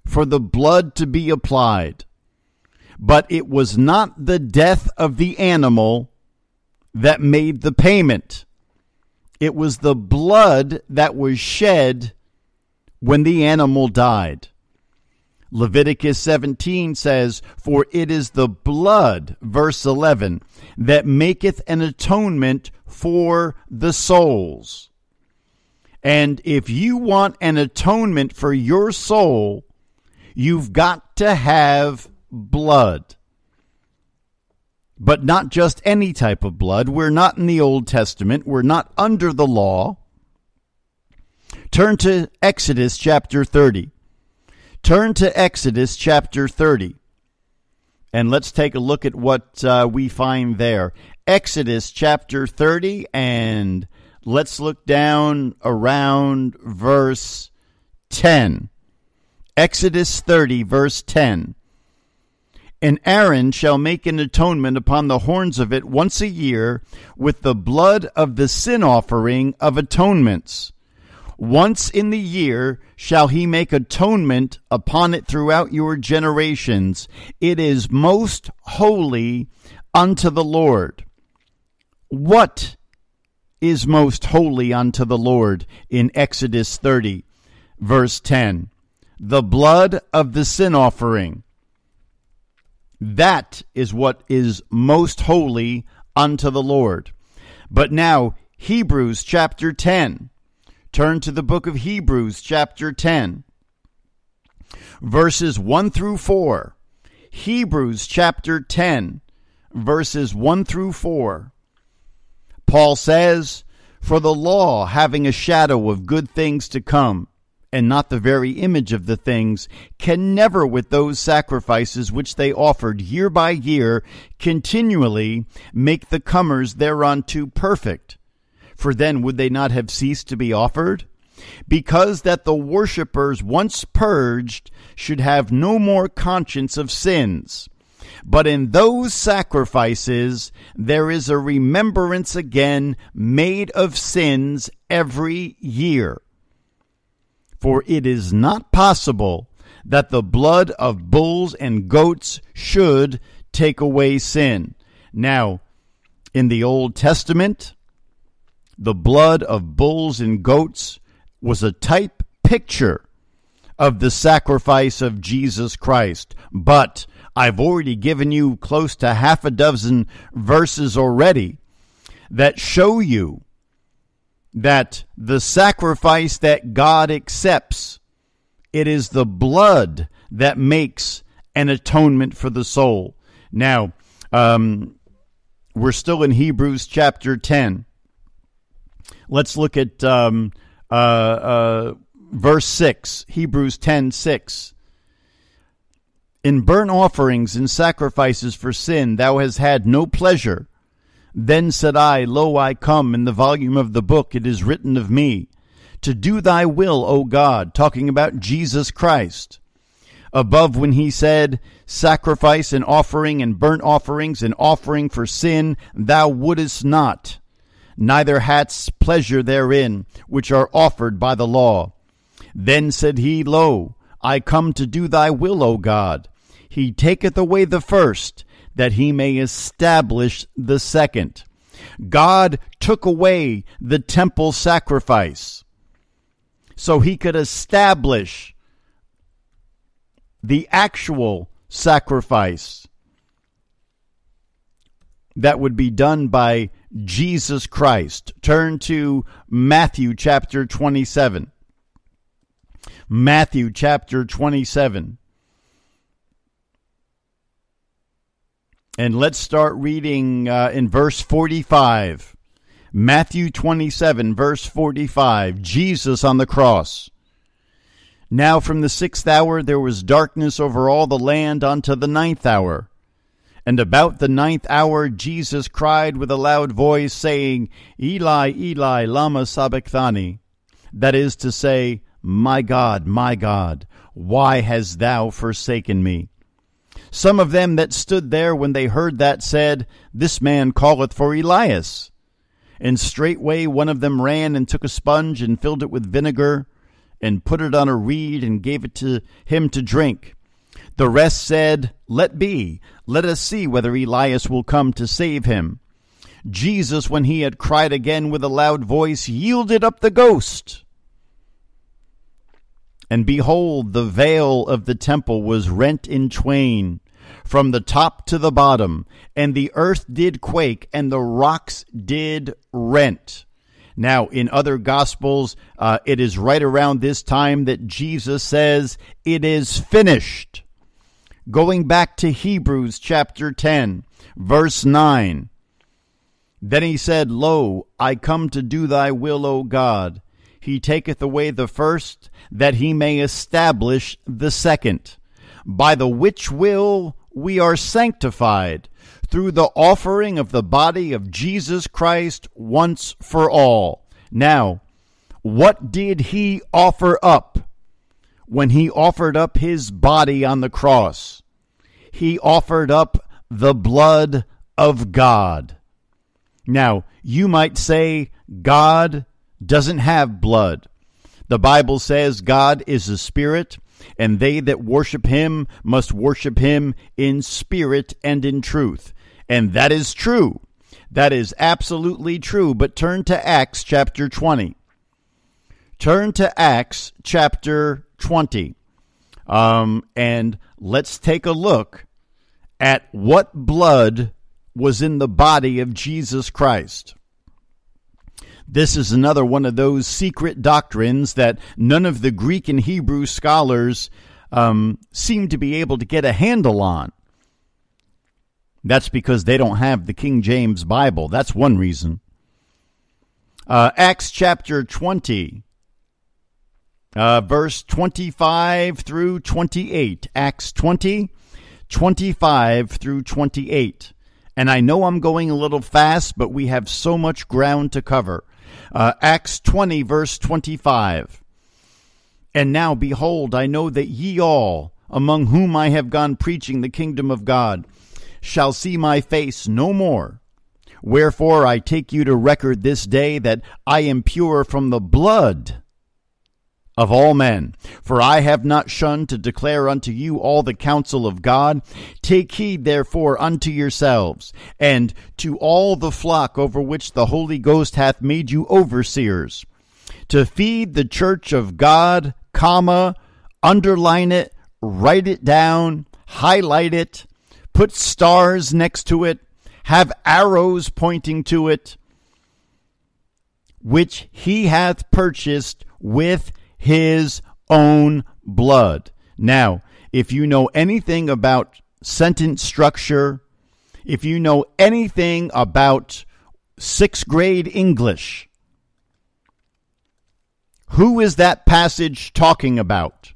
for the blood to be applied. But it was not the death of the animal that made the payment. It was the blood that was shed when the animal died. Leviticus seventeen says, for it is the blood, verse eleven, that maketh an atonement for the souls. And if you want an atonement for your soul, you've got to have blood. But not just any type of blood. We're not in the Old Testament. We're not under the law. Turn to Exodus chapter thirty. Turn to Exodus chapter thirty. And let's take a look at what uh, we find there. Exodus chapter thirty, and let's look down around verse ten. Exodus thirty, verse ten. And Aaron shall make an atonement upon the horns of it once a year with the blood of the sin offering of atonements. Once in the year shall he make atonement upon it throughout your generations. It is most holy unto the Lord. What is most holy unto the Lord in Exodus thirty, verse ten? The blood of the sin offering. That is what is most holy unto the Lord. But now, Hebrews chapter ten. Turn to the book of Hebrews chapter ten. Verses one through four. Hebrews chapter ten. Verses one through four. Paul says, for the law, having a shadow of good things to come, and not the very image of the things, can never with those sacrifices which they offered year by year continually make the comers thereunto perfect. For then would they not have ceased to be offered? because that the worshippers once purged should have no more conscience of sins. But in those sacrifices there is a remembrance again made of sins every year. For it is not possible that the blood of bulls and goats should take away sin. Now, in the Old Testament, the blood of bulls and goats was a type picture of the sacrifice of Jesus Christ. But I've already given you close to half a dozen verses already that show you that the sacrifice that God accepts, it is the blood that makes an atonement for the soul. Now, um, we're still in Hebrews chapter ten. Let's look at um, uh, uh, verse six, Hebrews ten six. In burnt offerings and sacrifices for sin thou hast had no pleasure. Then said I, Lo, I come, in the volume of the book it is written of me, to do thy will, O God, talking about Jesus Christ. Above, when he said, Sacrifice and offering and burnt offerings and offering for sin thou wouldest not, neither hadst pleasure therein, which are offered by the law. Then said he, Lo, I come to do thy will, O God. He taketh away the first, that he may establish the second. God took away the temple sacrifice so he could establish the actual sacrifice that would be done by Jesus Christ. Turn to Matthew chapter twenty-seven. Matthew chapter twenty-seven. And let's start reading uh, in verse forty-five. Matthew twenty-seven, verse forty-five, Jesus on the cross. Now from the sixth hour there was darkness over all the land unto the ninth hour. And about the ninth hour Jesus cried with a loud voice, saying, Eli, Eli, lama sabachthani? That is to say, My God, my God, why hast thou forsaken me? Some of them that stood there when they heard that said, This man calleth for Elias. And straightway one of them ran and took a sponge and filled it with vinegar and put it on a reed and gave it to him to drink. The rest said, Let be, let us see whether Elias will come to save him. Jesus, when he had cried again with a loud voice, yielded up the ghost. And behold, the veil of the temple was rent in twain, from the top to the bottom, and the earth did quake, and the rocks did rent. Now, in other Gospels, uh, it is right around this time that Jesus says, It is finished. Going back to Hebrews chapter ten, verse nine. Then he said, Lo, I come to do thy will, O God. He taketh away the first, that he may establish the second. By the which will we are sanctified, through the offering of the body of Jesus Christ once for all. Now, what did he offer up when he offered up his body on the cross? He offered up the blood of God. Now, you might say, God doesn't have blood. The Bible says God is a spirit, and they that worship him must worship him in spirit and in truth. And that is true. That is absolutely true. But turn to Acts chapter twenty. Turn to Acts chapter twenty. Um, and let's take a look at what blood was in the body of Jesus Christ. This is another one of those secret doctrines that none of the Greek and Hebrew scholars um, seem to be able to get a handle on. That's because they don't have the King James Bible. That's one reason. Uh, Acts chapter twenty, uh, verse twenty-five through twenty-eight. Acts twenty, twenty-five through twenty-eight. And I know I'm going a little fast, but we have so much ground to cover. Uh, Acts twenty, verse twenty-five. And now, behold, I know that ye all, among whom I have gone preaching the kingdom of God, shall see my face no more. Wherefore I take you to record this day that I am pure from the blood of all men. For I have not shunned to declare unto you all the counsel of God. Take heed therefore unto yourselves, and to all the flock over which the Holy Ghost hath made you overseers, to feed the church of God, comma, underline it, write it down, highlight it, put stars next to it, have arrows pointing to it, which he hath purchased with his own blood. Now, if you know anything about sentence structure, if you know anything about sixth grade English, who is that passage talking about?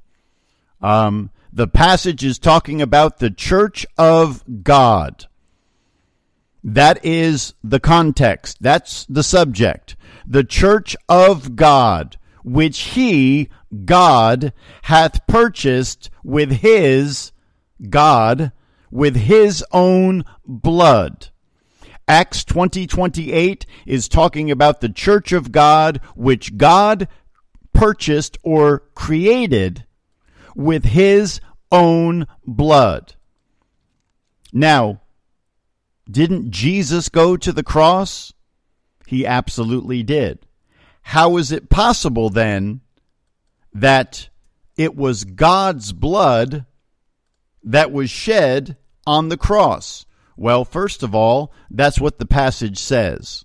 Um, the passage is talking about the church of God. That is the context. That's the subject. The church of God, which he, God, hath purchased with his, God, with his own blood. Acts twenty twenty-eight is talking about the church of God, which God purchased or created with his own blood. Now, didn't Jesus go to the cross? He absolutely did. How is it possible then that it was God's blood that was shed on the cross? Well, first of all, that's what the passage says.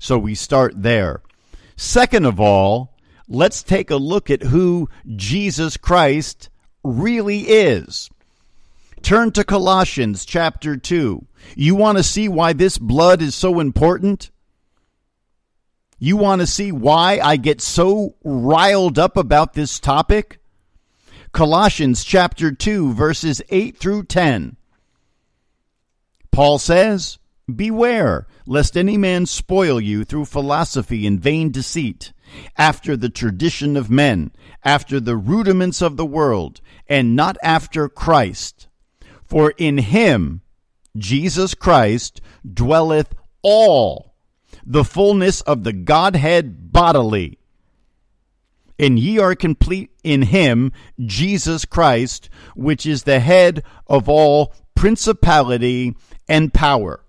So we start there. Second of all, let's take a look at who Jesus Christ really is. Turn to Colossians chapter two. You want to see why this blood is so important? You want to see why I get so riled up about this topic? Colossians chapter two, verses eight through ten. Paul says, "Beware, lest any man spoil you through philosophy and vain deceit, after the tradition of men, after the rudiments of the world, and not after Christ. For in him, Jesus Christ, dwelleth all the fullness of the Godhead bodily. And ye are complete in him, Jesus Christ, which is the head of all principality and power."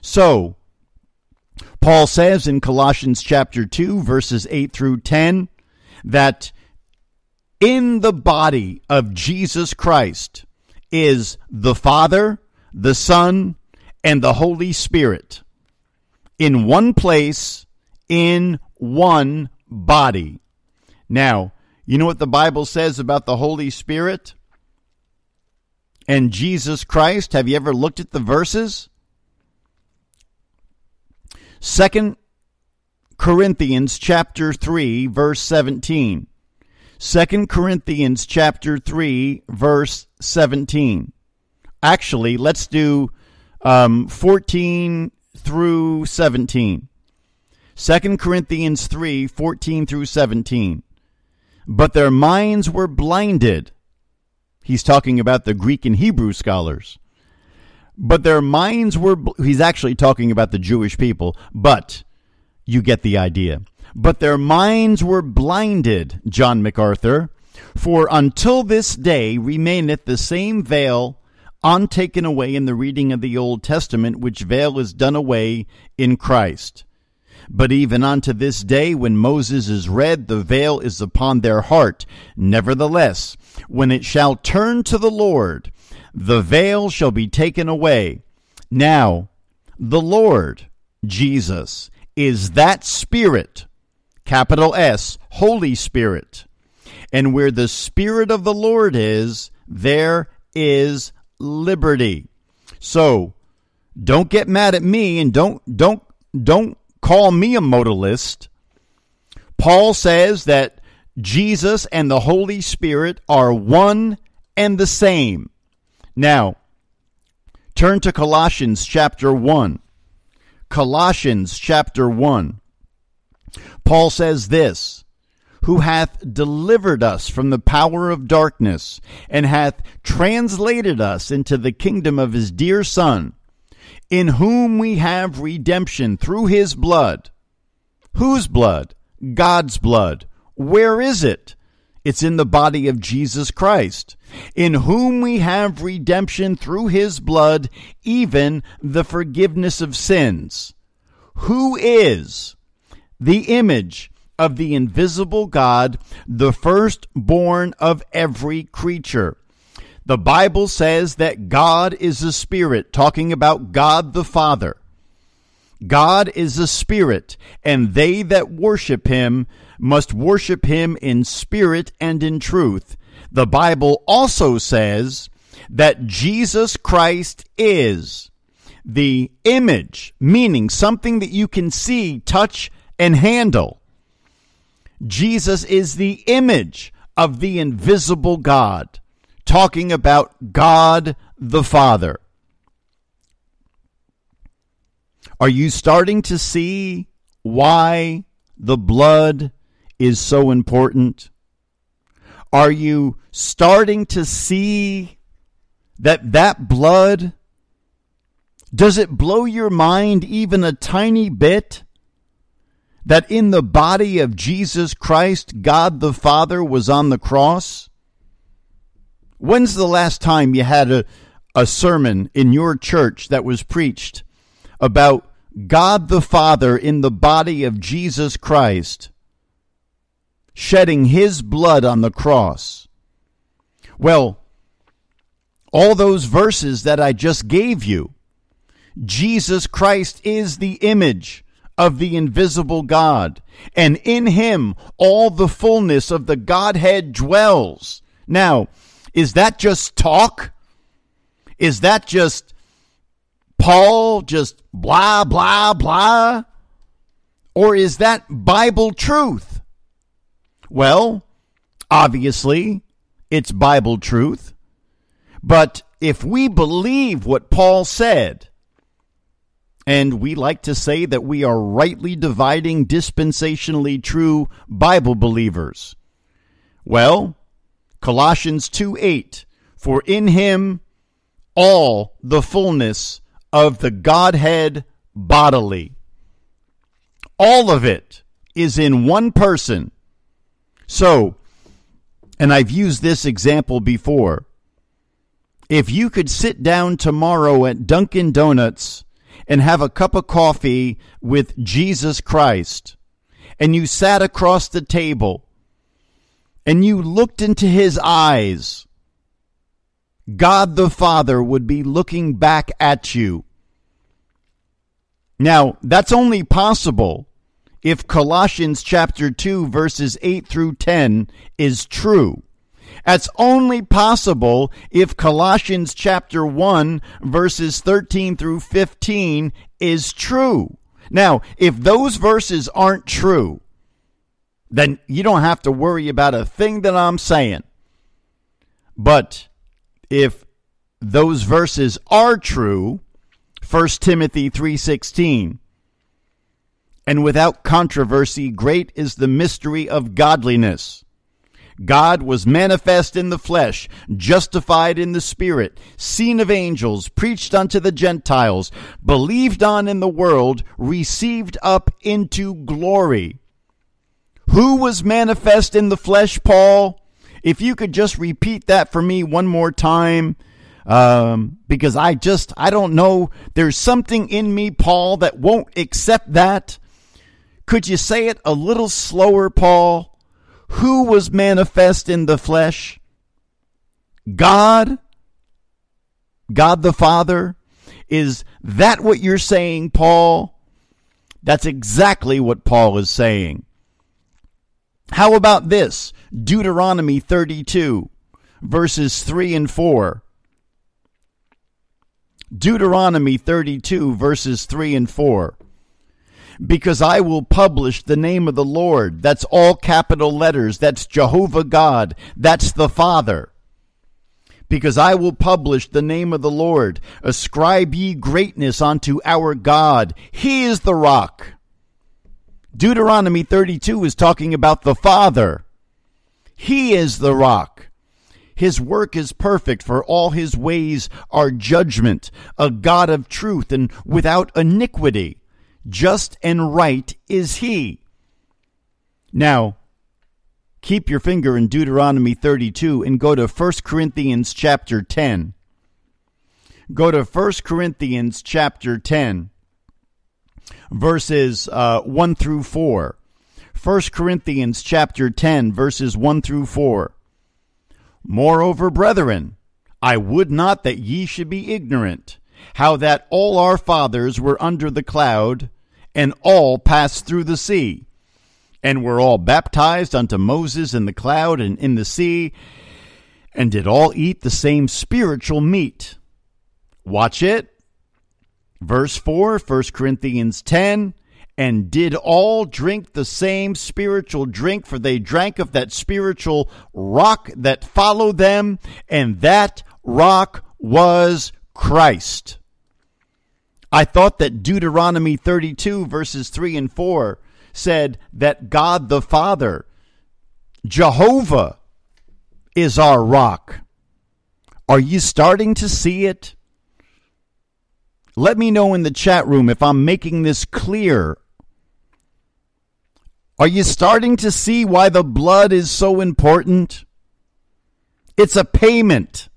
So, Paul says in Colossians chapter two, verses eight through ten, that in the body of Jesus Christ is the Father, the Son, and the Holy Spirit, in one place, in one body. Now, you know what the Bible says about the Holy Spirit and Jesus Christ? Have you ever looked at the verses? Second Corinthians chapter three, verse seventeen. Second Corinthians chapter three, verse seventeen. Actually, let's do um, fourteen through seventeen. Second Corinthians three, fourteen through seventeen. But their minds were blinded. He's talking about the Greek and Hebrew scholars. But their minds were, he's actually talking about the Jewish people, but you get the idea. But their minds were blinded, John MacArthur, for until this day remaineth the same veil untaken away in the reading of the Old Testament, which veil is done away in Christ. But even unto this day, when Moses is read, the veil is upon their heart. Nevertheless, when it shall turn to the Lord, the veil shall be taken away. Now, the Lord, Jesus, is that Spirit, capital S, Holy Spirit. And where the Spirit of the Lord is, there is liberty. So, don't get mad at me, and don't don't don't call me a modalist. Paul says that Jesus and the Holy Spirit are one and the same. Now, turn to Colossians chapter one. Colossians chapter one. Paul says this, who hath delivered us from the power of darkness and hath translated us into the kingdom of his dear Son, in whom we have redemption through his blood. Whose blood? God's blood. Where is it? It's in the body of Jesus Christ, in whom we have redemption through his blood, even the forgiveness of sins. Who is the image of the invisible God, the firstborn of every creature? The Bible says that God is a spirit, talking about God the Father. God is a spirit, and they that worship him must worship him in spirit and in truth. The Bible also says that Jesus Christ is the image, meaning something that you can see, touch, and handle. Jesus is the image of the invisible God, talking about God the Father. Are you starting to see why the blood is so important? Are you starting to see that that blood, does it blow your mind even a tiny bit that in the body of Jesus Christ, God the Father was on the cross? When's the last time you had a, a sermon in your church that was preached about God the Father in the body of Jesus Christ shedding his blood on the cross? Well, all those verses that I just gave you, Jesus Christ is the image of the invisible God, and in him all the fullness of the Godhead dwells. Now, is that just talk? Is that just Paul just blah, blah, blah? Or is that Bible truth? Well, obviously, it's Bible truth. But if we believe what Paul said, and we like to say that we are rightly dividing dispensationally true Bible believers, well, Colossians two eight, for in him all the fullness of the Godhead bodily. All of it is in one person. So, and I've used this example before, if you could sit down tomorrow at Dunkin' Donuts and have a cup of coffee with Jesus Christ, and you sat across the table, and you looked into his eyes, God the Father would be looking back at you. Now, that's only possible if Colossians chapter two, verses eight through ten is true. That's only possible if Colossians chapter one, verses thirteen through fifteen is true. Now, if those verses aren't true, then you don't have to worry about a thing that I'm saying. But if those verses are true, First Timothy three sixteen, and without controversy, great is the mystery of godliness. God was manifest in the flesh, justified in the spirit, seen of angels, preached unto the Gentiles, believed on in the world, received up into glory. Who was manifest in the flesh, Paul? If you could just repeat that for me one more time, um, because I just, I don't know. There's something in me, Paul, that won't accept that. Could you say it a little slower, Paul? Who was manifest in the flesh? God? God the Father? Is that what you're saying, Paul? That's exactly what Paul is saying. How about this? Deuteronomy thirty-two, verses three and four. Deuteronomy thirty-two, verses three and four. Because I will publish the name of the Lord. That's all capital letters. That's Jehovah God. That's the Father. Because I will publish the name of the Lord. Ascribe ye greatness unto our God. He is the rock. Deuteronomy thirty-two is talking about the Father. He is the rock. His work is perfect, for all his ways are judgment, a God of truth and without iniquity. Just and right is he. Now, keep your finger in Deuteronomy thirty-two and go to First Corinthians chapter ten. Go to First Corinthians chapter ten, verses uh, one through four. First Corinthians chapter ten, verses one through four. Moreover, brethren, I would not that ye should be ignorant, how that all our fathers were under the cloud, and all passed through the sea, and were all baptized unto Moses in the cloud and in the sea, and did all eat the same spiritual meat. Watch it. Verse four, First Corinthians ten, and did all drink the same spiritual drink, for they drank of that spiritual rock that followed them, and that rock was Christ. I thought that Deuteronomy thirty-two, verses three and four, said that God the Father, Jehovah, is our rock. Are you starting to see it? Let me know in the chat room if I'm making this clear. Are you starting to see why the blood is so important? It's a payment.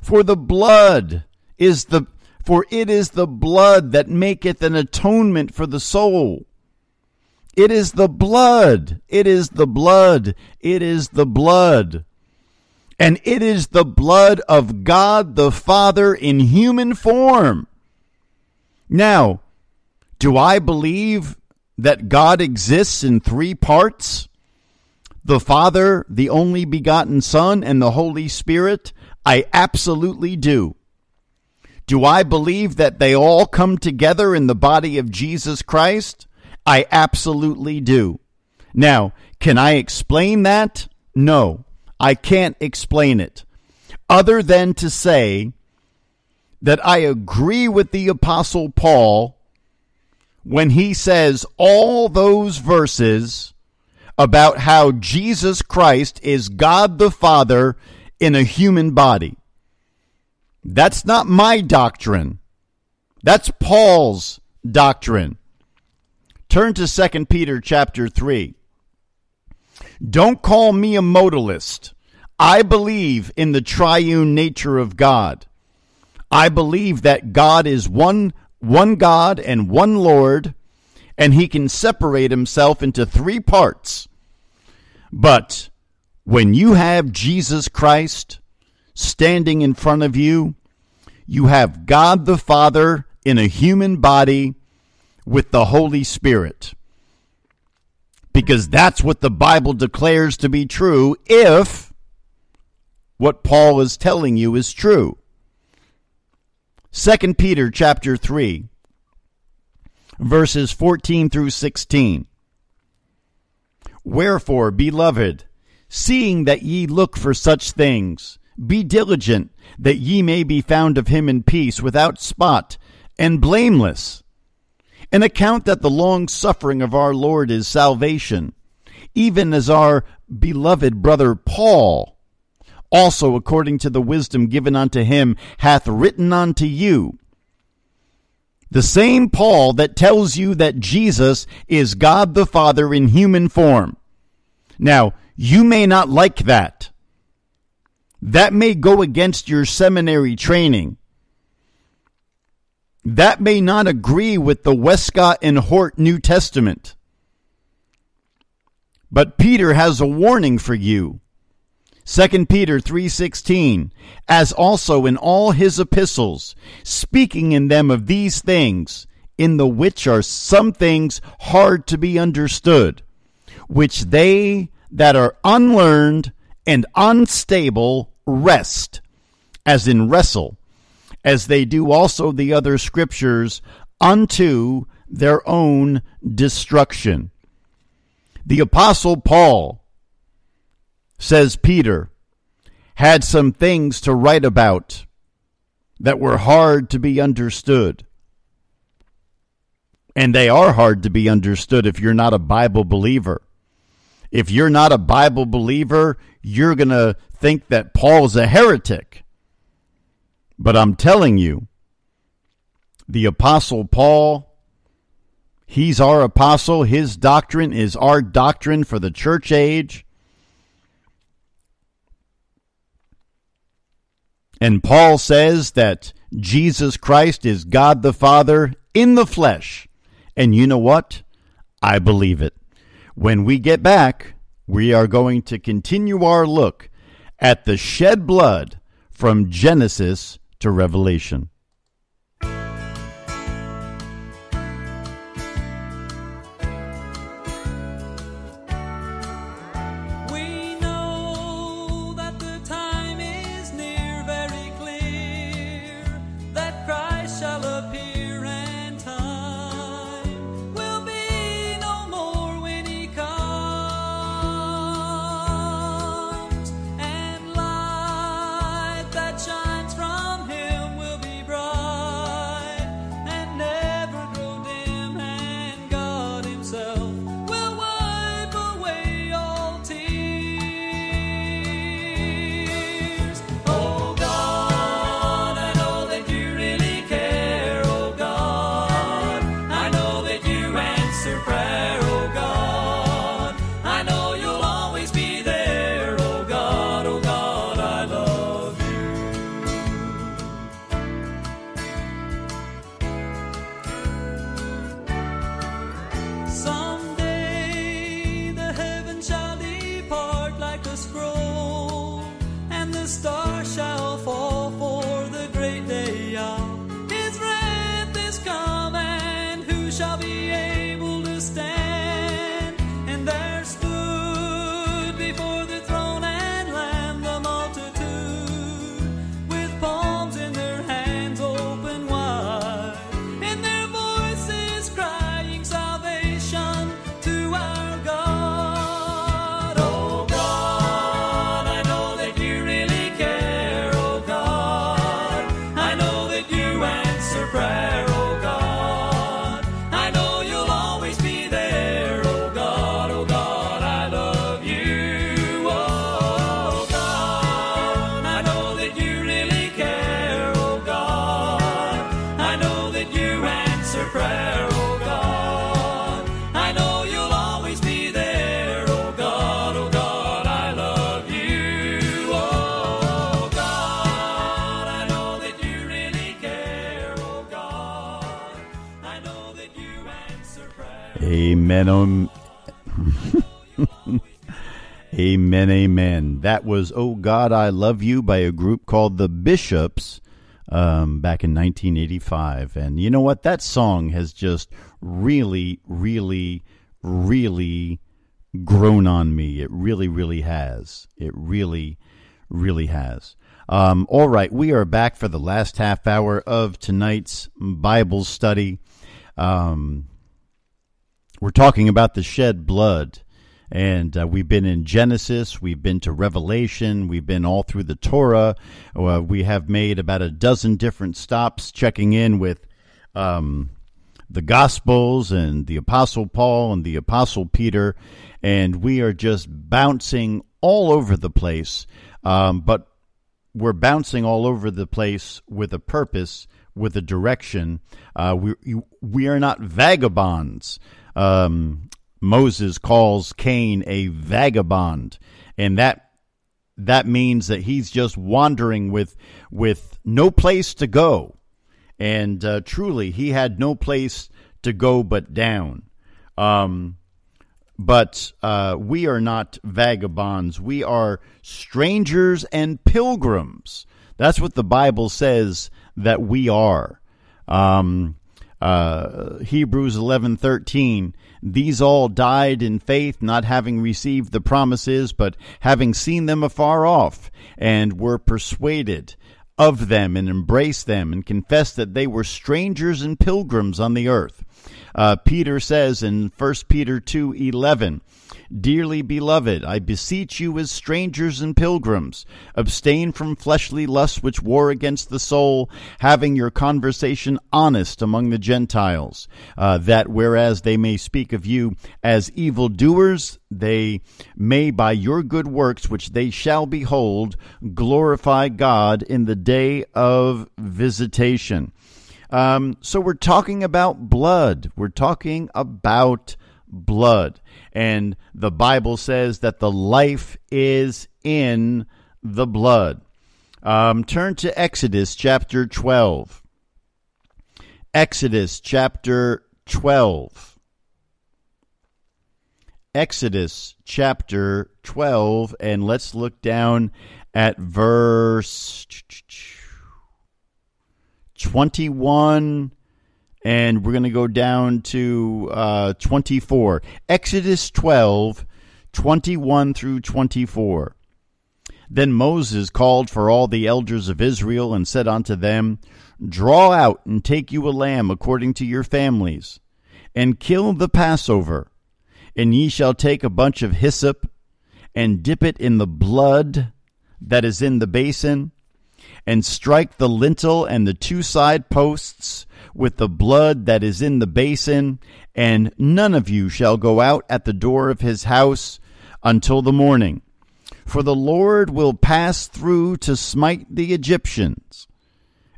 For the blood is the for it is the blood that maketh an atonement for the soul. It is the blood. It is the blood. It is the blood. And it is the blood of God the Father in human form. Now, do I believe that God exists in three parts? The Father, the only begotten Son, and the Holy Spirit? I absolutely do. Do I believe that they all come together in the body of Jesus Christ? I absolutely do. Now, can I explain that? No, I can't explain it, other than to say that I agree with the Apostle Paul when he says all those verses about how Jesus Christ is God the Father in a human body. That's not my doctrine. That's Paul's doctrine. Turn to Second Peter chapter three. Don't call me a modalist. I believe in the triune nature of God. I believe that God is one, one God and one Lord, and he can separate himself into three parts. But when you have Jesus Christ standing in front of you, you have God the Father in a human body with the Holy Spirit. Because that's what the Bible declares to be true if what Paul is telling you is true. Second Peter chapter three, verses fourteen through sixteen. Wherefore, beloved, seeing that ye look for such things, be diligent that ye may be found of him in peace, without spot and blameless. And account that the long suffering of our Lord is salvation, even as our beloved brother Paul also, according to the wisdom given unto him, hath written unto you. The same Paul that tells you that Jesus is God the Father in human form. Now, you may not like that. That may go against your seminary training. That may not agree with the Westcott and Hort New Testament. But Peter has a warning for you. Second Peter three sixteen, as also in all his epistles, speaking in them of these things, in the which are some things hard to be understood, which they that are unlearned and unstable wrest, as in wrestle, as they do also the other scriptures, unto their own destruction. The Apostle Paul, says Peter, had some things to write about that were hard to be understood. And they are hard to be understood if you're not a Bible believer. If you're not a Bible believer, you're going to think that Paul's a heretic. But I'm telling you, the Apostle Paul, he's our apostle. His doctrine is our doctrine for the church age. And Paul says that Jesus Christ is God the Father in the flesh. And you know what? I believe it. When we get back, we are going to continue our look at the shed blood from Genesis to Revelation. Amen. Amen, amen. That was "Oh God, I Love You" by a group called The Bishops um, back in nineteen eighty-five. And you know what? That song has just really, really, really grown on me. It really, really has. It really, really has. Um, all right, we are back for the last half hour of tonight's Bible study. Um We're talking about the shed blood, and uh, we've been in Genesis, we've been to Revelation, we've been all through the Torah. Uh, we have made about a dozen different stops checking in with um, the Gospels and the Apostle Paul and the Apostle Peter, and we are just bouncing all over the place, um, but we're bouncing all over the place with a purpose, with a direction. Uh, we, we are not vagabonds. Um, Moses calls Cain a vagabond, and that that means that he's just wandering with with no place to go, and uh, truly he had no place to go but down. Um, but uh, we are not vagabonds; we are strangers and pilgrims. That's what the Bible says that we are. Um, Uh, Hebrews eleven thirteen, "These all died in faith, not having received the promises, but having seen them afar off, and were persuaded of them, and embraced them, and confessed that they were strangers and pilgrims on the earth." Uh, Peter says in First Peter two eleven, Dearly beloved, I beseech you as strangers and pilgrims, abstain from fleshly lusts which war against the soul, having your conversation honest among the Gentiles, uh, that whereas they may speak of you as evildoers, they may by your good works which they shall behold glorify God in the day of visitation. Um, so we're talking about blood. We're talking about blood. And the Bible says that the life is in the blood. Um, turn to Exodus chapter twelve. Exodus chapter twelve. Exodus chapter twelve. And let's look down at verse twenty-one, and we're going to go down to uh, twenty-four. Exodus twelve, twenty-one through twenty-four. Then Moses called for all the elders of Israel and said unto them, Draw out and take you a lamb according to your families, and kill the Passover. And ye shall take a bunch of hyssop, and dip it in the blood that is in the basin, and strike the lintel and the two side posts with the blood that is in the basin, and none of you shall go out at the door of his house until the morning. For the Lord will pass through to smite the Egyptians.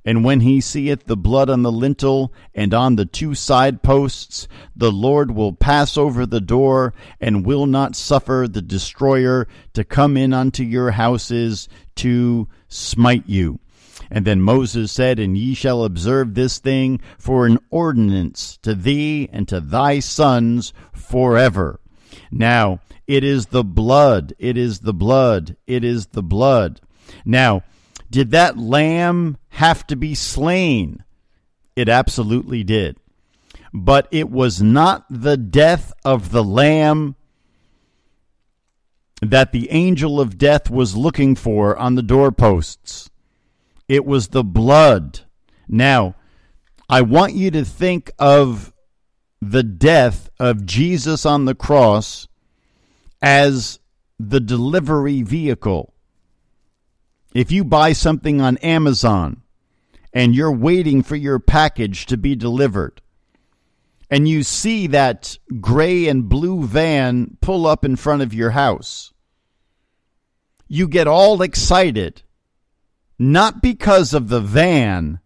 And when he seeth the blood on the lintel and on the two side posts, the Lord will pass over the door, and will not suffer the destroyer to come in unto your houses to smite you. And then Moses said, And ye shall observe this thing for an ordinance to thee and to thy sons forever. Now, it is the blood, it is the blood, it is the blood. Now, did that lamb have to be slain? It absolutely did. But it was not the death of the lamb that the angel of death was looking for on the doorposts. It was the blood. Now, I want you to think of the death of Jesus on the cross as the delivery vehicle. If you buy something on Amazon and you're waiting for your package to be delivered, and you see that gray and blue van pull up in front of your house, you get all excited, not because of the van,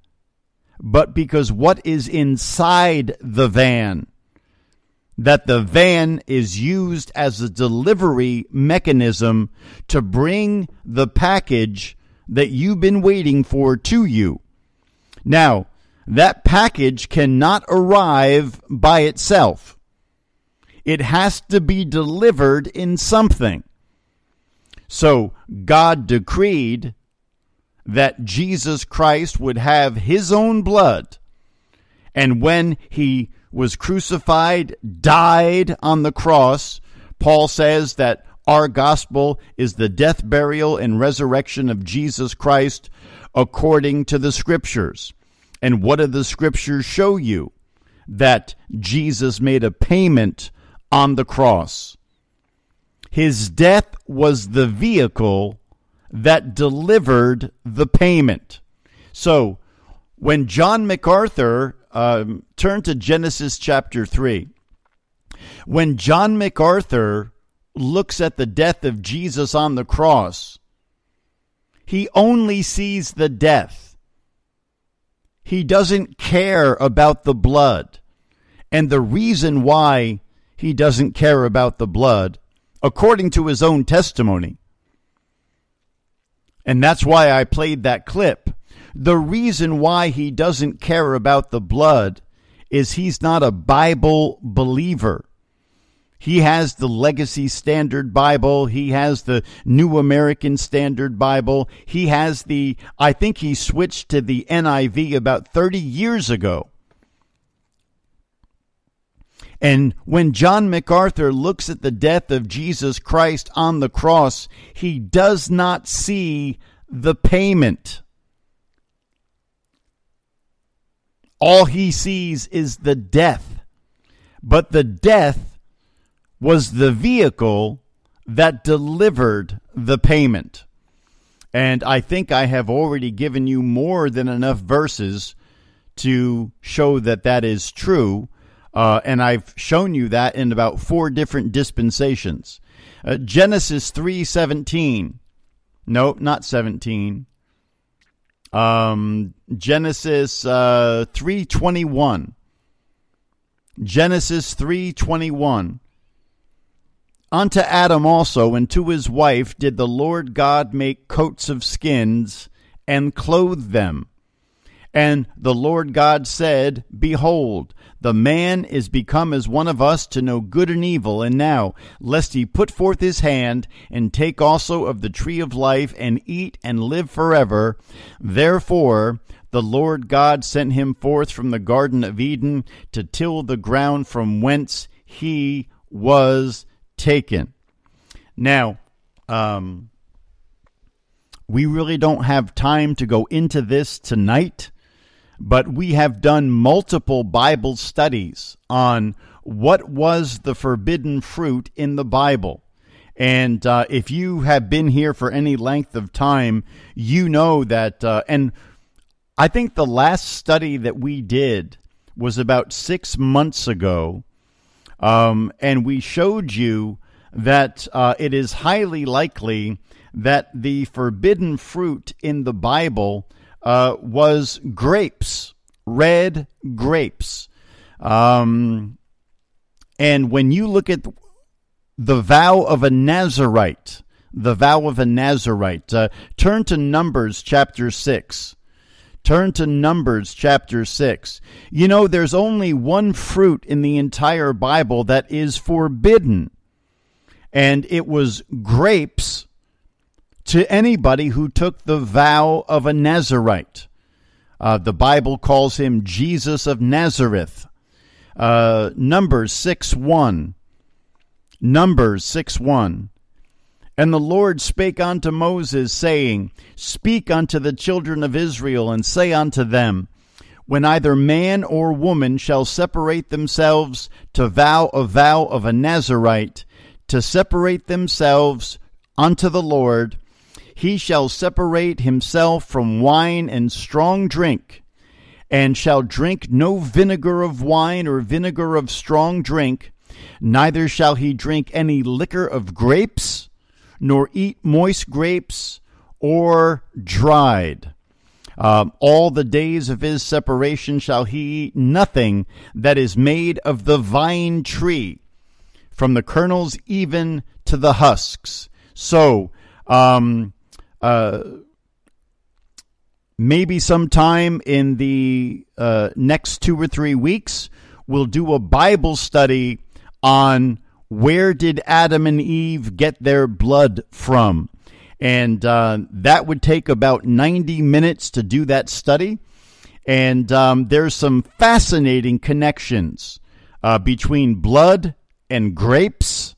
but because what is inside the van, that the van is used as a delivery mechanism to bring the package that you've been waiting for to you. Now, that package cannot arrive by itself. It has to be delivered in something. So God decreed that Jesus Christ would have his own blood. And when he was crucified, died on the cross, Paul says that our gospel is the death, burial, and resurrection of Jesus Christ according to the Scriptures. And what do the Scriptures show you? That Jesus made a payment on the cross. His death was the vehicle that delivered the payment. So, when John MacArthur, um, turn to Genesis chapter three. When John MacArthur looks at the death of Jesus on the cross, he only sees the death. He doesn't care about the blood. And the reason why he doesn't care about the blood, according to his own testimony, and that's why I played that clip, the reason why he doesn't care about the blood is he's not a Bible believer. He has the Legacy Standard Bible. He has the New American Standard Bible. He has the, I think he switched to the N I V about thirty years ago. And when John MacArthur looks at the death of Jesus Christ on the cross, he does not see the payment. All he sees is the death. But the death was the vehicle that delivered the payment. And I think I have already given you more than enough verses to show that that is true. Uh, and I've shown you that in about four different dispensations. Uh, Genesis three seventeen. Nope, not seventeen. Um, Genesis uh, three twenty-one. Genesis three twenty-one. Unto Adam also and to his wife did the Lord God make coats of skins and clothe them. And the Lord God said, Behold, the man is become as one of us to know good and evil. And now, lest he put forth his hand, and take also of the tree of life, and eat and live forever. Therefore, the Lord God sent him forth from the Garden of Eden to till the ground from whence he was taken. Now, um, we really don't have time to go into this tonight. But we have done multiple Bible studies on what was the forbidden fruit in the Bible. And uh, if you have been here for any length of time, you know that. Uh, and I think the last study that we did was about six months ago. Um, and we showed you that uh, it is highly likely that the forbidden fruit in the Bible Uh, was grapes, red grapes. Um, and when you look at the vow of a Nazirite, the vow of a Nazirite, uh, turn to Numbers chapter six. Turn to Numbers chapter six. You know, there's only one fruit in the entire Bible that is forbidden, and it was grapes to anybody who took the vow of a Nazirite. Uh, the Bible calls him Jesus of Nazareth. Uh, Numbers six one. Numbers six one. And the Lord spake unto Moses, saying, Speak unto the children of Israel, and say unto them, When either man or woman shall separate themselves to vow a vow of a Nazirite, to separate themselves unto the Lord, he shall separate himself from wine and strong drink, and shall drink no vinegar of wine or vinegar of strong drink, neither shall he drink any liquor of grapes, nor eat moist grapes or dried. Um, all the days of his separation shall he eat nothing that is made of the vine tree, from the kernels even to the husks. So, um, Uh, maybe sometime in the uh, next two or three weeks, we'll do a Bible study on where did Adam and Eve get their blood from. And uh, that would take about ninety minutes to do that study. And um, there's some fascinating connections uh, between blood and grapes.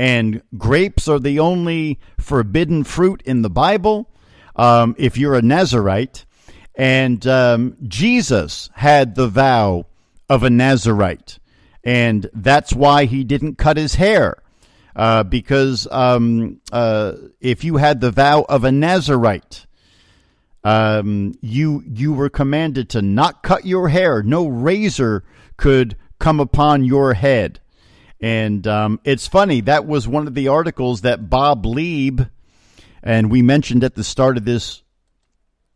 And grapes are the only forbidden fruit in the Bible, um, if you're a Nazirite. And um, Jesus had the vow of a Nazirite. And that's why he didn't cut his hair. Uh, because um, uh, if you had the vow of a Nazirite, um, you, you were commanded to not cut your hair. No razor could come upon your head. And um, it's funny, that was one of the articles that Bob Lieb, and we mentioned at the start of this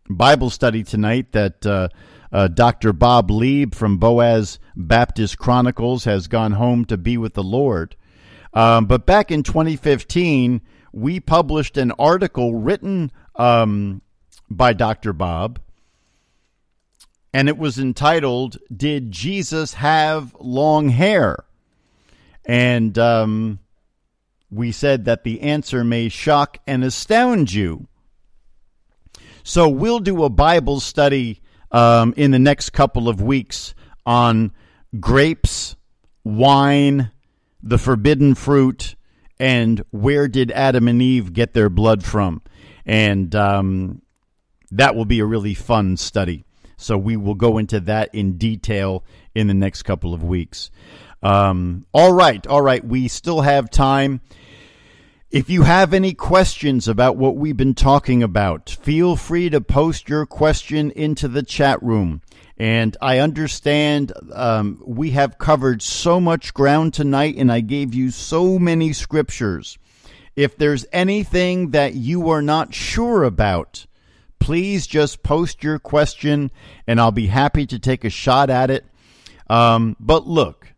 Bible study tonight that uh, uh, Doctor Bob Lieb from Boaz Baptist Chronicles has gone home to be with the Lord. Um, but back in twenty fifteen, we published an article written um, by Doctor Bob, and it was entitled, Did Jesus Have Long Hair? And um, we said that the answer may shock and astound you. So we'll do a Bible study um, in the next couple of weeks on grapes, wine, the forbidden fruit, and where did Adam and Eve get their blood from. And um, that will be a really fun study. So we will go into that in detail in the next couple of weeks. Um, all right. All right. We still have time. If you have any questions about what we've been talking about, feel free to post your question into the chat room. And I understand um, we have covered so much ground tonight, and I gave you so many scriptures. If there's anything that you are not sure about, please just post your question, and I'll be happy to take a shot at it. Um, but look,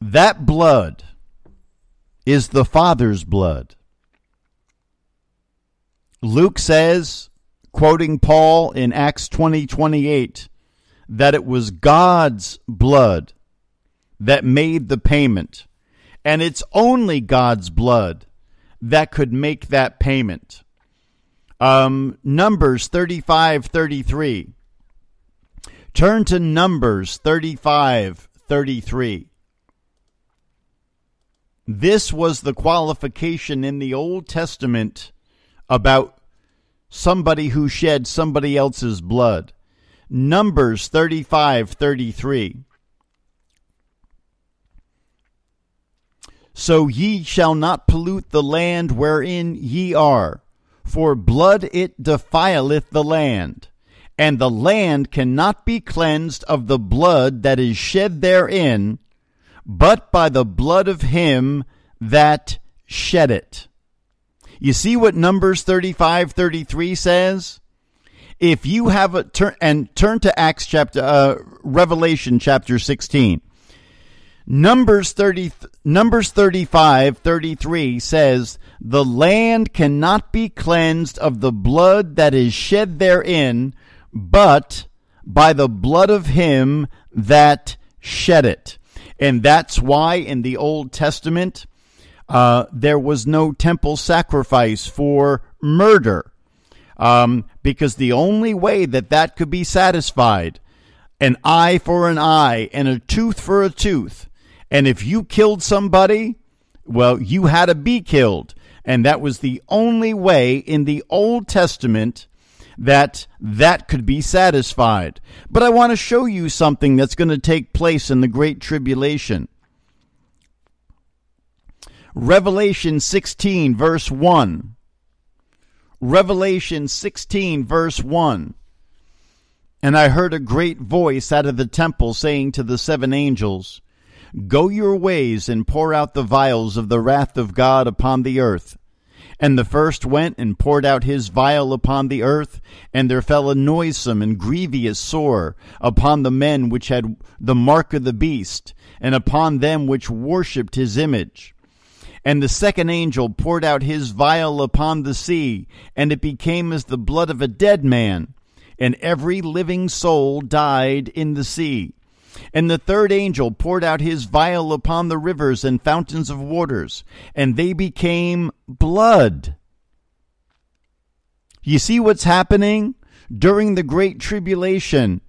that blood is the Father's blood. Luke says, quoting Paul in Acts twenty twenty-eight, that it was God's blood that made the payment. And it's only God's blood that could make that payment. Um, Numbers thirty-five thirty-three. Turn to Numbers thirty-five thirty-three. This was the qualification in the Old Testament about somebody who shed somebody else's blood. Numbers thirty-five thirty-three. So ye shall not pollute the land wherein ye are, for blood it defileth the land, and the land cannot be cleansed of the blood that is shed therein, but by the blood of him that shed it. You see what Numbers thirty-five thirty-three says? If you have a turn and turn to Acts chapter uh, Revelation chapter sixteen. Numbers thirty Numbers thirty-five thirty-three says, the land cannot be cleansed of the blood that is shed therein, but by the blood of him that shed it. And that's why in the Old Testament, uh, there was no temple sacrifice for murder, um, because the only way that that could be satisfied, an eye for an eye and a tooth for a tooth. And if you killed somebody, well, you had to be killed. And that was the only way in the Old Testament that that could be satisfied. But I want to show you something that's going to take place in the Great Tribulation. Revelation sixteen, verse one. Revelation sixteen, verse one. And I heard a great voice out of the temple saying to the seven angels, go your ways and pour out the vials of the wrath of God upon the earth. And the first went and poured out his vial upon the earth, and there fell a noisome and grievous sore upon the men which had the mark of the beast, and upon them which worshipped his image. And the second angel poured out his vial upon the sea, and it became as the blood of a dead man, and every living soul died in the sea. And the third angel poured out his vial upon the rivers and fountains of waters, and they became blood. You see what's happening? During the Great Tribulation,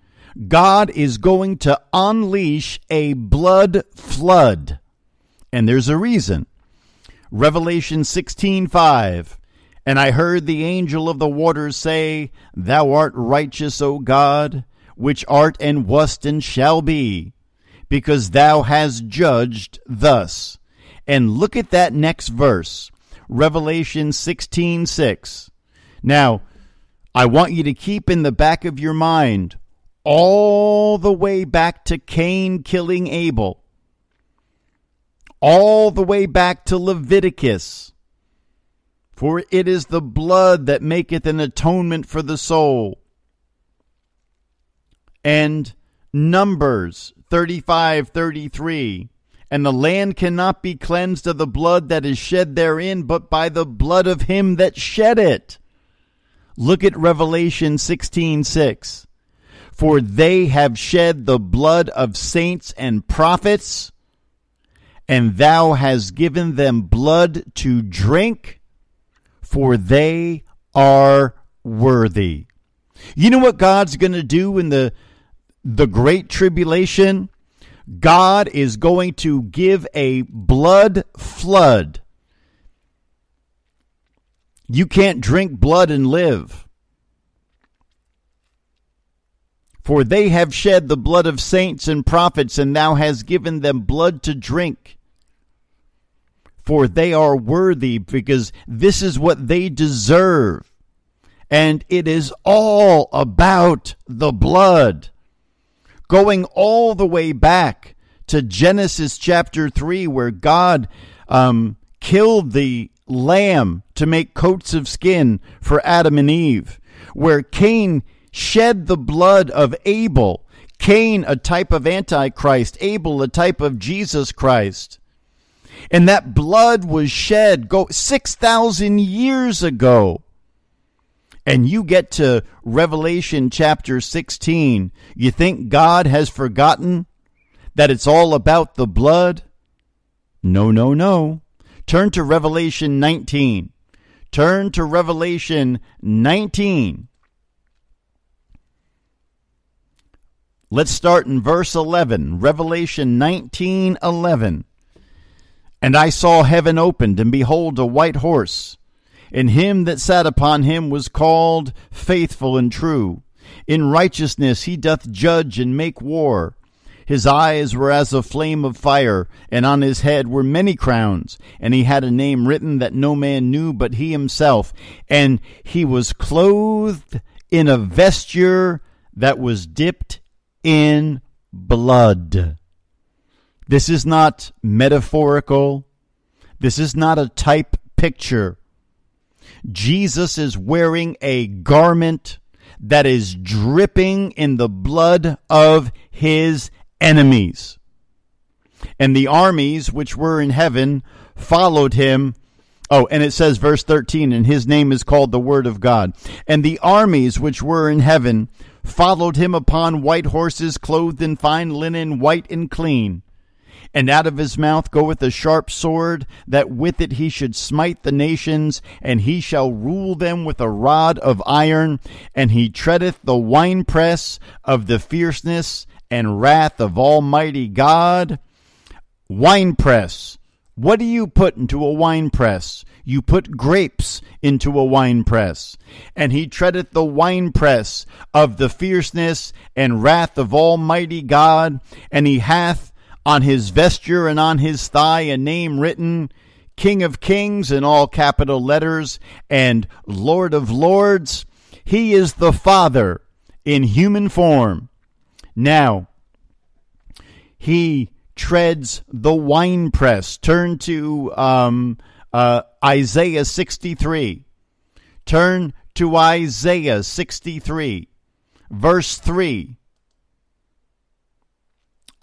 God is going to unleash a blood flood. And there's a reason. Revelation sixteen five. And I heard the angel of the waters say, thou art righteous, O God, which art and wast and shall be, because thou hast judged thus. And look at that next verse, Revelation sixteen six. Now, I want you to keep in the back of your mind all the way back to Cain killing Abel, all the way back to Leviticus. For it is the blood that maketh an atonement for the soul. And Numbers thirty-five thirty-three, and the land cannot be cleansed of the blood that is shed therein, but by the blood of him that shed it. Look at Revelation sixteen six. For they have shed the blood of saints and prophets, and thou hast given them blood to drink, for they are worthy. You know what God's going to do in the the Great Tribulation? God is going to give a blood flood. You can't drink blood and live. For they have shed the blood of saints and prophets, and thou hast given them blood to drink. For they are worthy, because this is what they deserve. And it is all about the blood. Going all the way back to Genesis chapter three, where God um, killed the lamb to make coats of skin for Adam and Eve, where Cain shed the blood of Abel. Cain, a type of Antichrist, Abel, a type of Jesus Christ. And that blood was shed go six thousand years ago. And you get to Revelation chapter sixteen. You think God has forgotten that it's all about the blood? No, no, no. Turn to Revelation nineteen. Turn to Revelation nineteen. Let's start in verse eleven. Revelation nineteen eleven. And I saw heaven opened, and behold, a white horse. And him that sat upon him was called Faithful and True. In righteousness he doth judge and make war. His eyes were as a flame of fire, and on his head were many crowns. And he had a name written that no man knew but he himself. And he was clothed in a vesture that was dipped in blood. This is not metaphorical. This is not a type picture. Jesus is wearing a garment that is dripping in the blood of his enemies. And the armies which were in heaven followed him. Oh, and it says verse thirteen, and his name is called the Word of God. And the armies which were in heaven followed him upon white horses, clothed in fine linen, white and clean. And out of his mouth goeth a sharp sword, that with it he should smite the nations, and he shall rule them with a rod of iron. And he treadeth the winepress of the fierceness and wrath of Almighty God. Winepress. What do you put into a winepress? You put grapes into a winepress. And he treadeth the winepress of the fierceness and wrath of Almighty God. And he hath on his vesture and on his thigh a name written, King of Kings in all capital letters, and Lord of Lords. He is the Father in human form. Now, he treads the winepress. Turn to um, uh, Isaiah sixty-three. Turn to Isaiah sixty-three, verse three.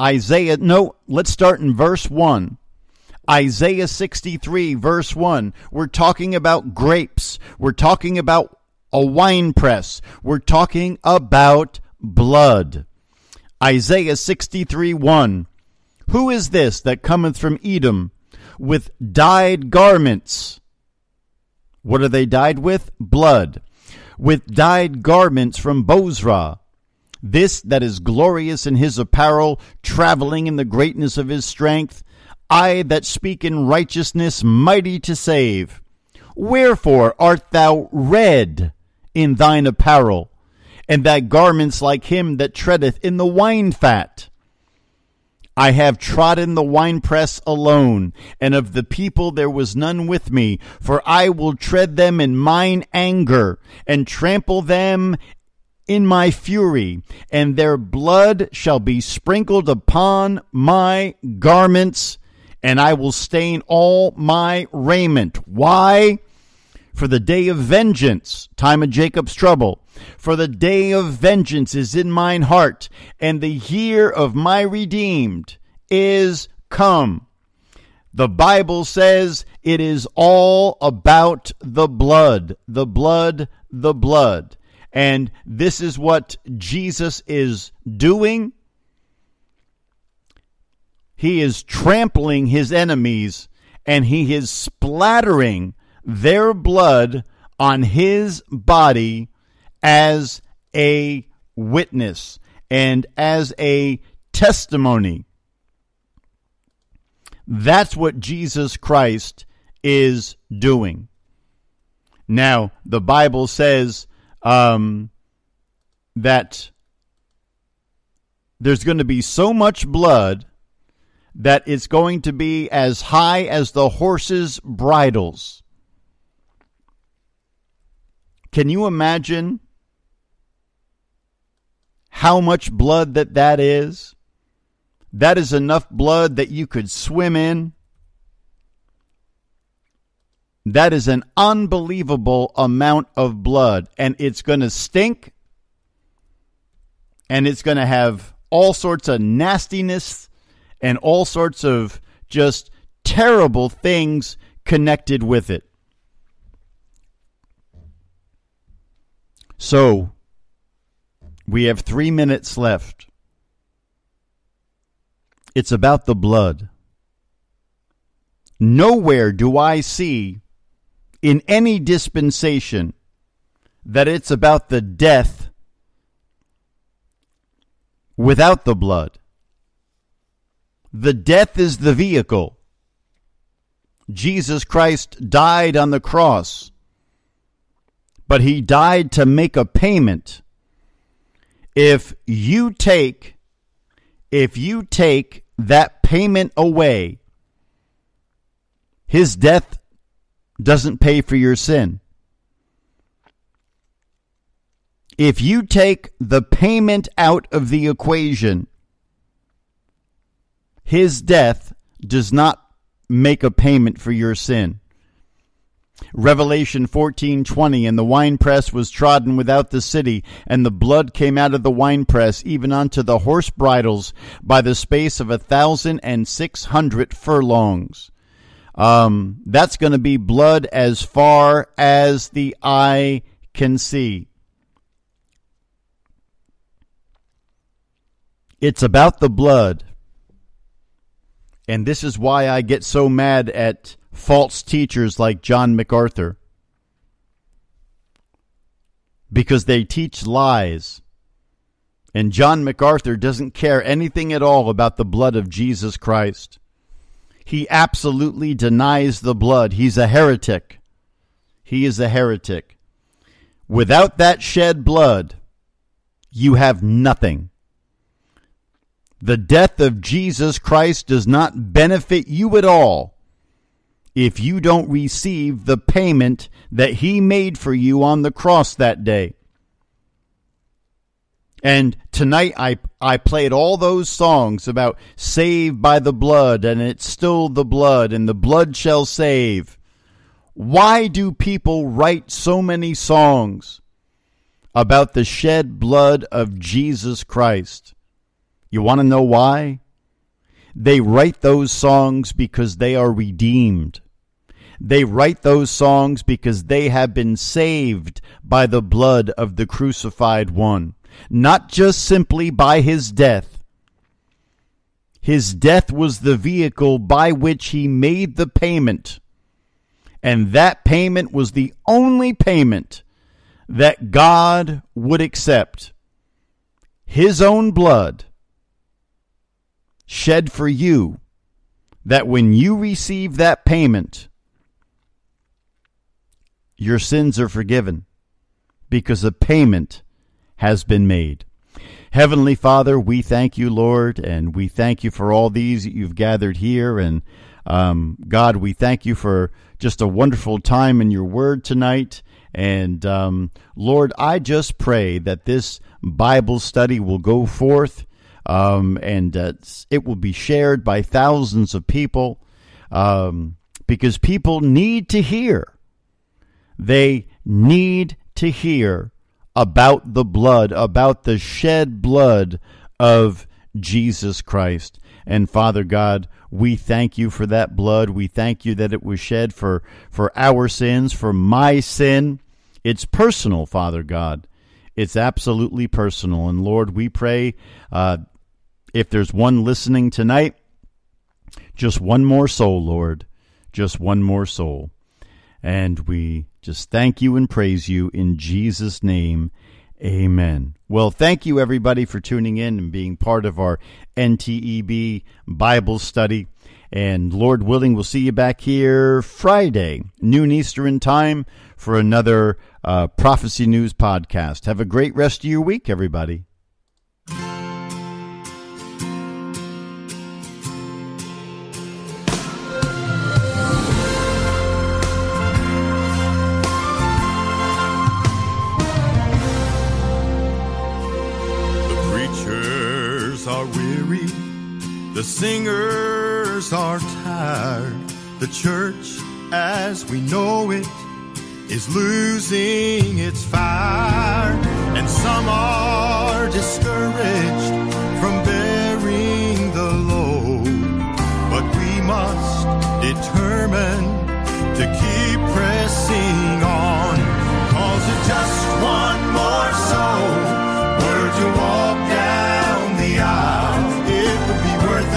Isaiah, no, let's start in verse one. Isaiah sixty-three, verse one. We're talking about grapes. We're talking about a wine press. We're talking about blood. Isaiah sixty-three, one. Who is this that cometh from Edom with dyed garments? What are they dyed with? Blood. With dyed garments from Bozrah. This that is glorious in his apparel, traveling in the greatness of his strength, I that speak in righteousness, mighty to save. Wherefore art thou red in thine apparel, and thy garments like him that treadeth in the wine fat? I have trodden the winepress alone, and of the people there was none with me, for I will tread them in mine anger, and trample them in my fury, and their blood shall be sprinkled upon my garments, and I will stain all my raiment. Why? For the day of vengeance, time of Jacob's trouble. For the day of vengeance is in mine heart, and the year of my redeemed is come. The Bible says it is all about the blood, the blood, the blood. And this is what Jesus is doing. He is trampling his enemies, and he is splattering their blood on his body as a witness and as a testimony. That's what Jesus Christ is doing. Now, the Bible says Um, that there's going to be so much blood that it's going to be as high as the horses' bridles. Can you imagine how much blood that that is? That is enough blood that you could swim in. That is an unbelievable amount of blood, and it's going to stink, and it's going to have all sorts of nastiness and all sorts of just terrible things connected with it. So, we have three minutes left. It's about the blood. Nowhere do I see in any dispensation that it's about the death without the blood. The death is the vehicle. Jesus Christ died on the cross, but he died to make a payment. If you take, if you take that payment away, his death doesn't pay for your sin. If you take the payment out of the equation, his death does not make a payment for your sin. Revelation fourteen twenty, and the winepress was trodden without the city, and the blood came out of the winepress, even unto the horse bridles, by the space of a thousand and six hundred furlongs. Um, that's going to be blood as far as the eye can see. It's about the blood. And this is why I get so mad at false teachers like John MacArthur, because they teach lies. And John MacArthur doesn't care anything at all about the blood of Jesus Christ. He absolutely denies the blood. He's a heretic. He is a heretic. Without that shed blood, you have nothing. The death of Jesus Christ does not benefit you at all if you don't receive the payment that he made for you on the cross that day. And tonight I I played all those songs about saved by the blood, and it's still the blood, and the blood shall save. Why do people write so many songs about the shed blood of Jesus Christ? You want to know why? They write those songs because they are redeemed. They write those songs because they have been saved by the blood of the crucified one. Not just simply by his death. His death was the vehicle by which he made the payment. And that payment was the only payment that God would accept. His own blood shed for you, that when you receive that payment, your sins are forgiven because a payment has been made. Heavenly Father, we thank you, Lord, and we thank you for all these that you've gathered here. And um, God, we thank you for just a wonderful time in your word tonight. And um, Lord, I just pray that this Bible study will go forth um, and uh, it will be shared by thousands of people um, because people need to hear. They need to hear about the blood, about the shed blood of Jesus Christ. And Father God, we thank you for that blood. We thank you that it was shed for, for our sins, for my sin. It's personal, Father God. It's absolutely personal. And Lord, we pray uh, if there's one listening tonight, just one more soul, Lord, just one more soul. And we just thank you and praise you in Jesus' name. Amen. Well, thank you, everybody, for tuning in and being part of our N T E B Bible study. And Lord willing, we'll see you back here Friday, noon Eastern time, for another uh, Prophecy News podcast. Have a great rest of your week, everybody. The singers are tired. The church as we know it is losing its fire. And some are discouraged from bearing the load. But we must determine to keep pressing on. 'Cause it's just one more soul were to walk down the aisle, it would be worth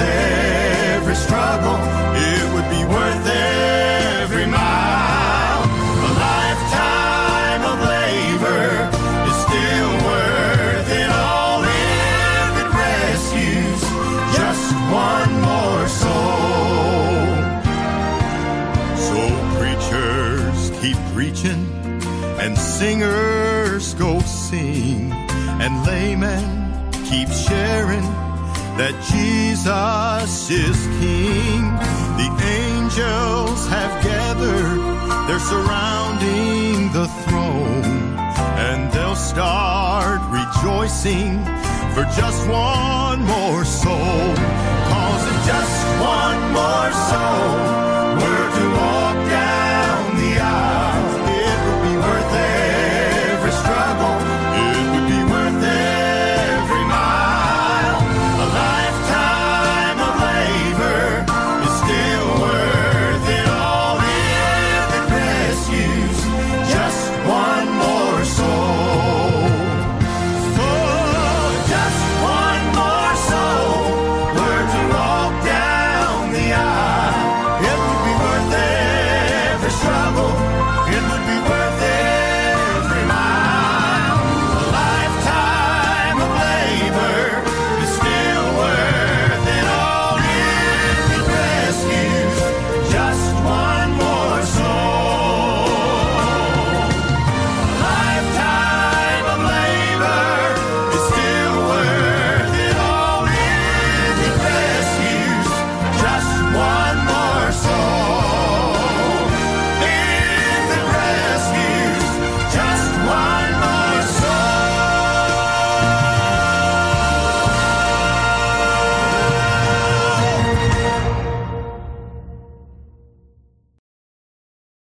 every struggle. It would be worth every mile. A lifetime of labor is still worth it all if it rescues just one more soul. So preachers keep preaching, and singers go sing, and laymen keep sharing that Jesus is King. The angels have gathered, they're surrounding the throne, and they'll start rejoicing for just one more soul. 'Cause it's just one more